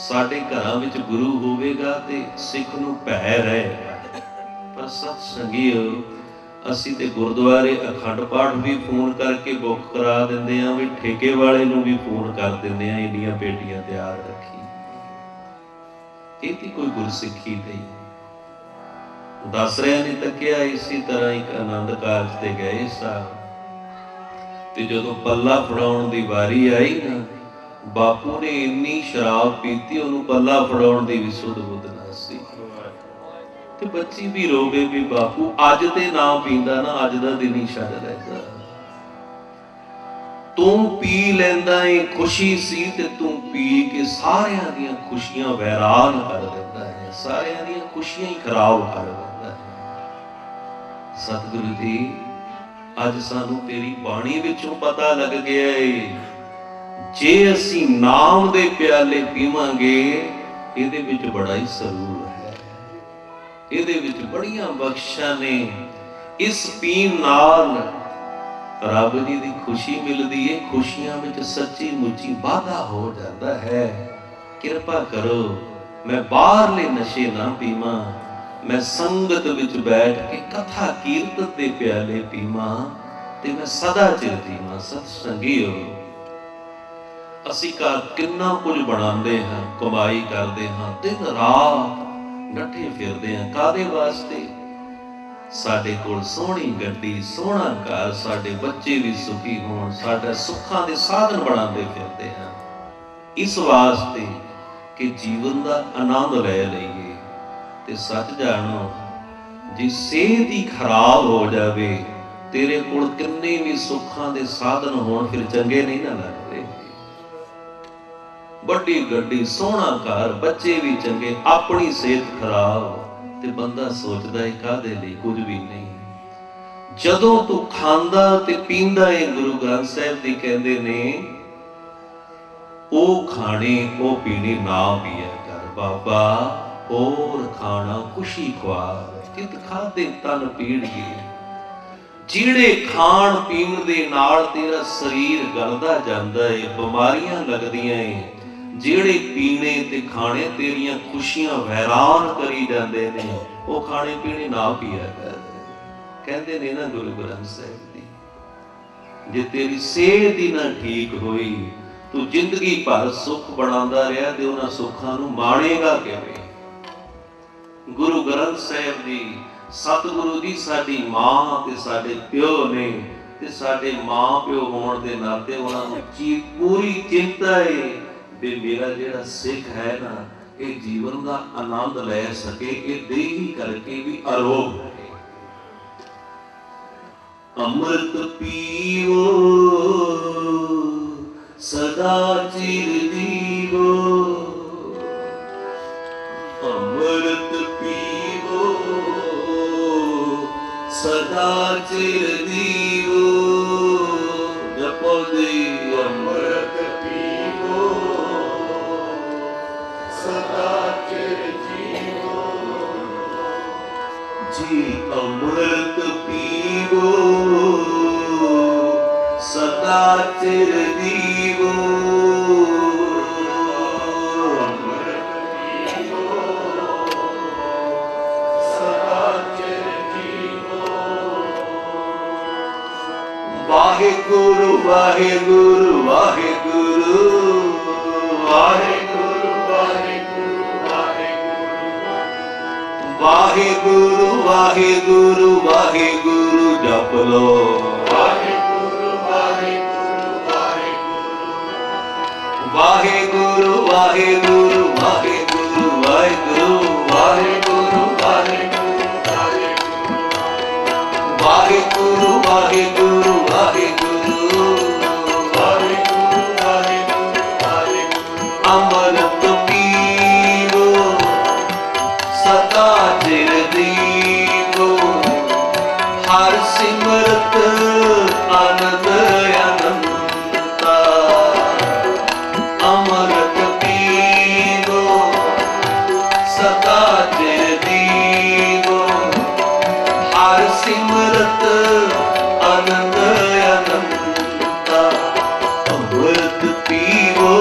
साडे घरां विच गुरु होवेगा ते सिख नूं भय रहेगा। पर सत संगीओ, असीं ते गुरुद्वारे अखंड पाठ भी फोन करके बुक करा दिंदे आ, वी ठेके वाले नूं भी फोन कर दिंदे आ, इन्नियां पेटियां तैयार रखी। इह ती कोई गुरसिक्खी नहीं। दासरिया ने तकिया इसी तरह एक आनंद कारज ते गए साहब ते जदों पल्ला फड़ाउण दी वारी आई ना, बापू ने इन्नी शराब पीती उहनूं पल्ला फड़ाउण दी भी सुध बुध ना सी। ते बच्ची भी रोवे भी बापू अज ते ना पींदा ना, अज दा दिन ही छड लैंदा। तू पी लैंदा है खुशी सी ते तू पी के सारियां दीयां खुशियां वैरान कर दिंदा है, सारियां दीयां खुशियां ही खराब कर दिंदा। सतगुरु जी, अज सानू तेरी बाणी विचों पता लग गया है, जे असी नाम दे प्याले पीवांगे इहदे विच बड़ा ही सरूर है, इहदे विच बड़ियां बख्शां ने। इस पीण नाल रब जी दी खुशी मिलदी है, खुशियां विच सच्ची मुची वाधा हो जाता है। किरपा करो मैं बाहरले नशे ना पीवां, मैं संगत विच बैठ के कथा कीर्तन दे प्याले पीवां ते मैं सदा चिर जीवां। सतसंगीओ, असीं घर कितना कुछ बनांदे हां, कमाई करदे हां, दिन रात नठे फिरदे हां, कादे वास्ते? साडे कोल सोहनी गड्डी, सोहना घर, साडे बच्चे भी सुखी होण, साडा सुखां दे साधन बनांदे फिरदे हां, इस वास्ते कि जीवन दा आनंद ले लईए। ते सच जाणो, जे सेहत ही खराब हो जावे, तेरे कोल किन्ने भी सुखां दे साधन होण, फिर चंगे नहीं ना लगदे। बड़ी गड्डी, सोहना घर, बच्चे भी चंगे, अपनी सेहत खराब, ते बंदा सोचदा है कादे लई, कुछ भी नहीं। जदों तू खांदा ते पींदा है, गुरु ग्रंथ साहिब जी कहंदे ने, ओ खाने ओ पीने ना पिया कर बाबा, और खाना खुशी खुआ, चित खादे तन पीड़गे। जिहड़े खाण पीण दे नाल तेरा शरीर गलदा जांदा है, बीमारियां लगदियां है, जिहड़े पीने ते खाने तेरियां खुशियां वैरान करी जांदे ने, ओ खाने पीने ना पिया कर। कहंदे ने ना गुरु ग्रंथ साहिब जी, जे तेरी सेहत ही ना ठीक होई, तू जिंदगी भर सुख बनांदा रहिया ते उन्हां सुखां नूं माणेगा किवें। गुरु ग्रंथ साहिब जी, सतगुरु जी साडी मां ते साडे पिओ ने, ते साडे मां पिओ होण दे नाते उन्हां नूं जी पूरी चिंता है ते मेरा जिहड़ा सिख है ना, ये जीवन का आनंद ले सके, ये देही करके भी आरोप है। अमृत पीवो सदा चिर जीवो, अमृत पीवो सदा चिर जीवो, जपो दे अमृत पीवो सदा चिर जीवो, जी अमृत पीवो सदा चिर जीवो, अमृत पीवो सदा चिर जीवो। वाहेगुरु वाहेगुरु वाहेगुरु वाहे, वाहे गुरु वाहे गुरु वाहे गुरु, जप लो वाहे गुरु वाहे गुरु वाहे गुरु, वाहे गुरु वाहे गुरु वाहे गुरु वाहे गुरु, वाहे गुरु वाहे गुरु वाहे गुरु, वाहे गुरु वाहे गुरु वाहे गुरु, वाहे गुरु वाहे गुरु वाहे गुरु। अमृत पीवो सदा चिर जीवो, हर सिमरत आनंद अनंता, अमृत पीवो सदा चिर जीवो, हर सिमरत आनंद अनंता, अमृत पीवो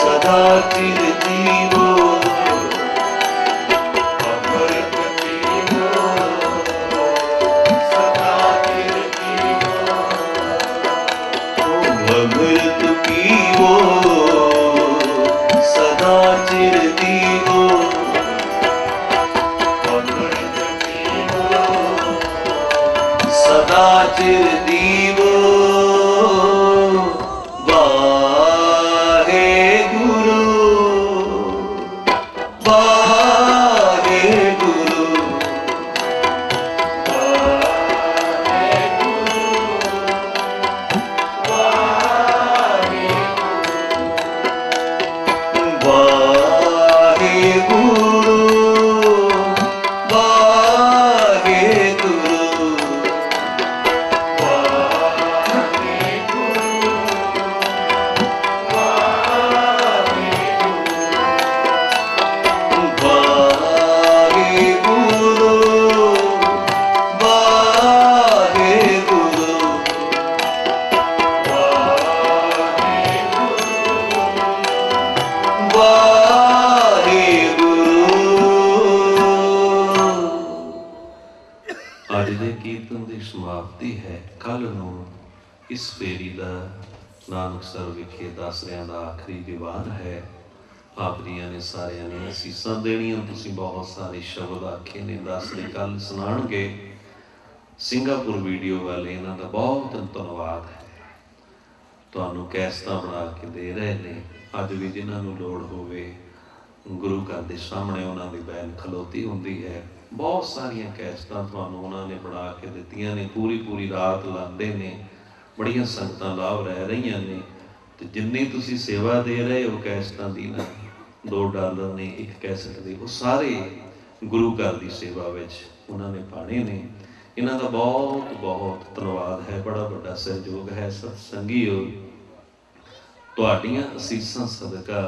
सदा चिर जीवो, चिर जीवो। वाहे गुरु वाहे गुरु वाहे गुरु वाहे गुरु वाहे गुरु। इस फेरी का नानकसर विखे दस रियां दा आखिरी दीवान है। पापरिया ने सारे ने असीसा देनिया। बहुत सारे शब्द आखे ने दसते कल सुनाएंगे सिंगापुर वीडियो वाले, इन्हों का बहुत धन्यवाद है। तुहानू कैसटा बना के दे रहे हैं, अज भी जिन्होंने लोड़ होवे गुरु घर के सामने उन्होंने बैन खलोती होंगी है। बहुत सारिया कैसटा तुहानू उन्होंने बना के दित्तियां ने, पूरी पूरी रात लाते ने, बड़िया संगतां लाभ रह रही ने। तो जिन्नी तुसी सेवा दे रहे हो कैसटा की ना, दो डॉलर ने एक कैसट दी, वो सारे गुरु घर की सेवा उन्होंने पाने ने। इन्हां दा बहुत बहुत धन्नवाद है, बड़ा बड़ा सहयोग है। सत्संगीओ तुहाडीआं असीसां सदका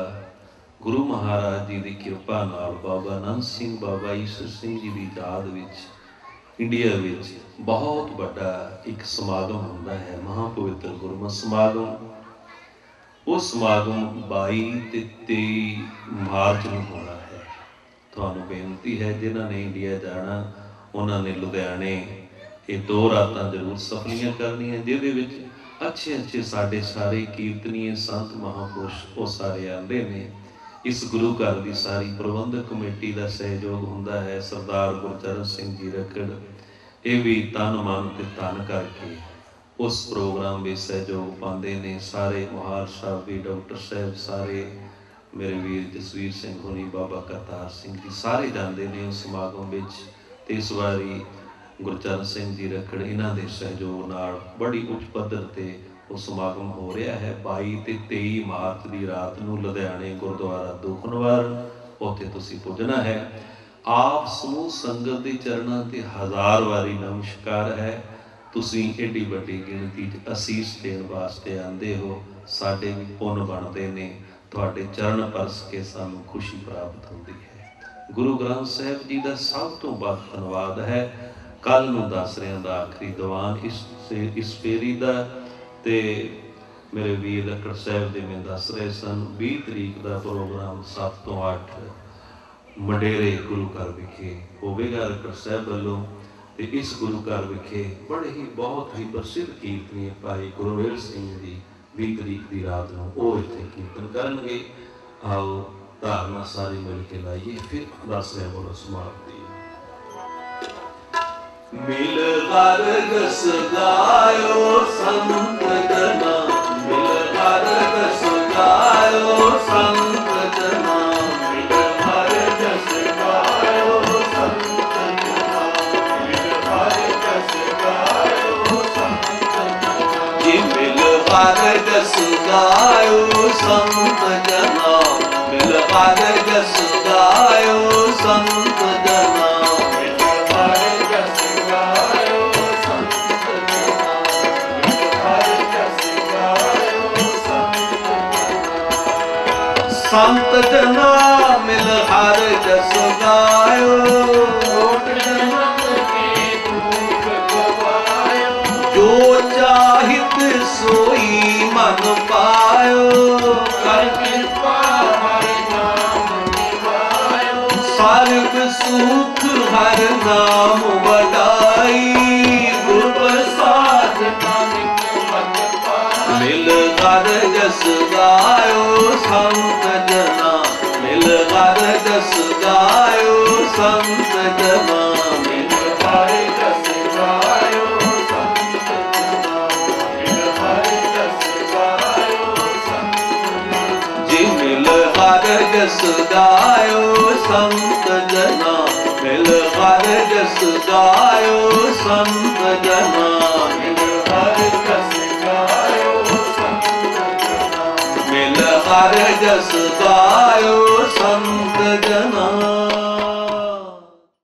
गुरु महाराज जी की कृपा नाल बाबा नंद सिंह बाबा ईश्वर सिंह जी की याद विच इंडिया विच बहुत बड़ा एक समागम हुंदा है, महापवित्र गुरमत समागम। उस समागम बाई ते तेई मार्च में होना है। तुहानूं बेनती है जिन्हां ने इंडिया जाना उन्होंने लुधियाने ये दो रात जरूर सफलियाँ करनियां, जिहदे अच्छे अच्छे साढ़े सारे कीर्तनीय संत महापुरुष वो सारे आते हैं। इस गुरु घर की सारी प्रबंधक कमेटी का सहयोग होंदा है। सरदार गुरचरण सिंह जी रखड़ ये भी तन मन ते धन करके उस प्रोग्राम में सहयोग पाते हैं। सारे मुहार साहब भी, डॉक्टर साहब सारे, मेरे वीर जसवीर सिंह होनी, बाबा करतार सिंह जी सारे जाते हैं उस समागम में। तो इस बारी गुरचरण सिंह जी रखड़ इन्हों के सहयोग नाल बड़ी उच्च पद्धर ते वो समागम हो रहा है। बाई ते तेई मार्च की रात को लुधियाने गुरुद्वारा दुखनिवाल उत्थे तुसीं पुजना है। आप समूह संगत के चरणों ते हज़ार वारी नमस्कार है। तुसीं एडी वड्डी गिणती असीस देण वास्ते आंदे हो, साडे भी पुन बनते ने, तुहाडे चरण परस के सानूं खुशी प्राप्त होंदी है। गुरु ग्रंथ साहब जी का सब तो बहुत धन्यवाद है। कल नूं दस रहा दा आखिरी दीवान इस से इस फेरी का, तो मेरे वीर लक्कड़ साहब जी में दस रहे सन भी तरीक का प्रोग्राम सत्त तो अठ मंडेरे गुरु घर विखे होगा लक्कड़ साहब वालों। तो इस गुरु घर विखे बड़े ही बहुत ही प्रसिद्ध कीर्तनी भाई गुरवेल सिंह जी भी तरीक की रात को वो इत्थे कीर्तन करनगे। आओ धारणा सारी मिल के लाइए, फिर दस रहे बोलो समाप्ति। मिल वर्ग सदायो संत जना, मिल वर्ग सदायो संत जना, मिल वर्ग सदायो संत जना, मिल वर्ग सदायो संत जना, जी मिल वर्ग सदायो संत जना, मिल वर्ग सदायो संत जना, मिल वर्ग सदायो संत जना, मिल वर्ग सदायो संत जना, संत जना मिल वर्ग सदायो, कोट जन्मत के दुख गवायो, जो चाहित सोई मन पायो, कर कृपा सर्व सुख हर नाम बड़ाई, गुरु प्रसाद नानक मन पाई। मिल वर्ग सदायो संत जना, मिल वर्ग सदायो संत जना, मिल वर्ग सदायो संत जना, मिल वर्ग सदायो संत जना, जी मिल वर्ग सदायो संत जना, मिल वर्ग सदायो संत जना, मिल वर्ग सदायो संत जना, मिल वर्ग सदायो संत जना।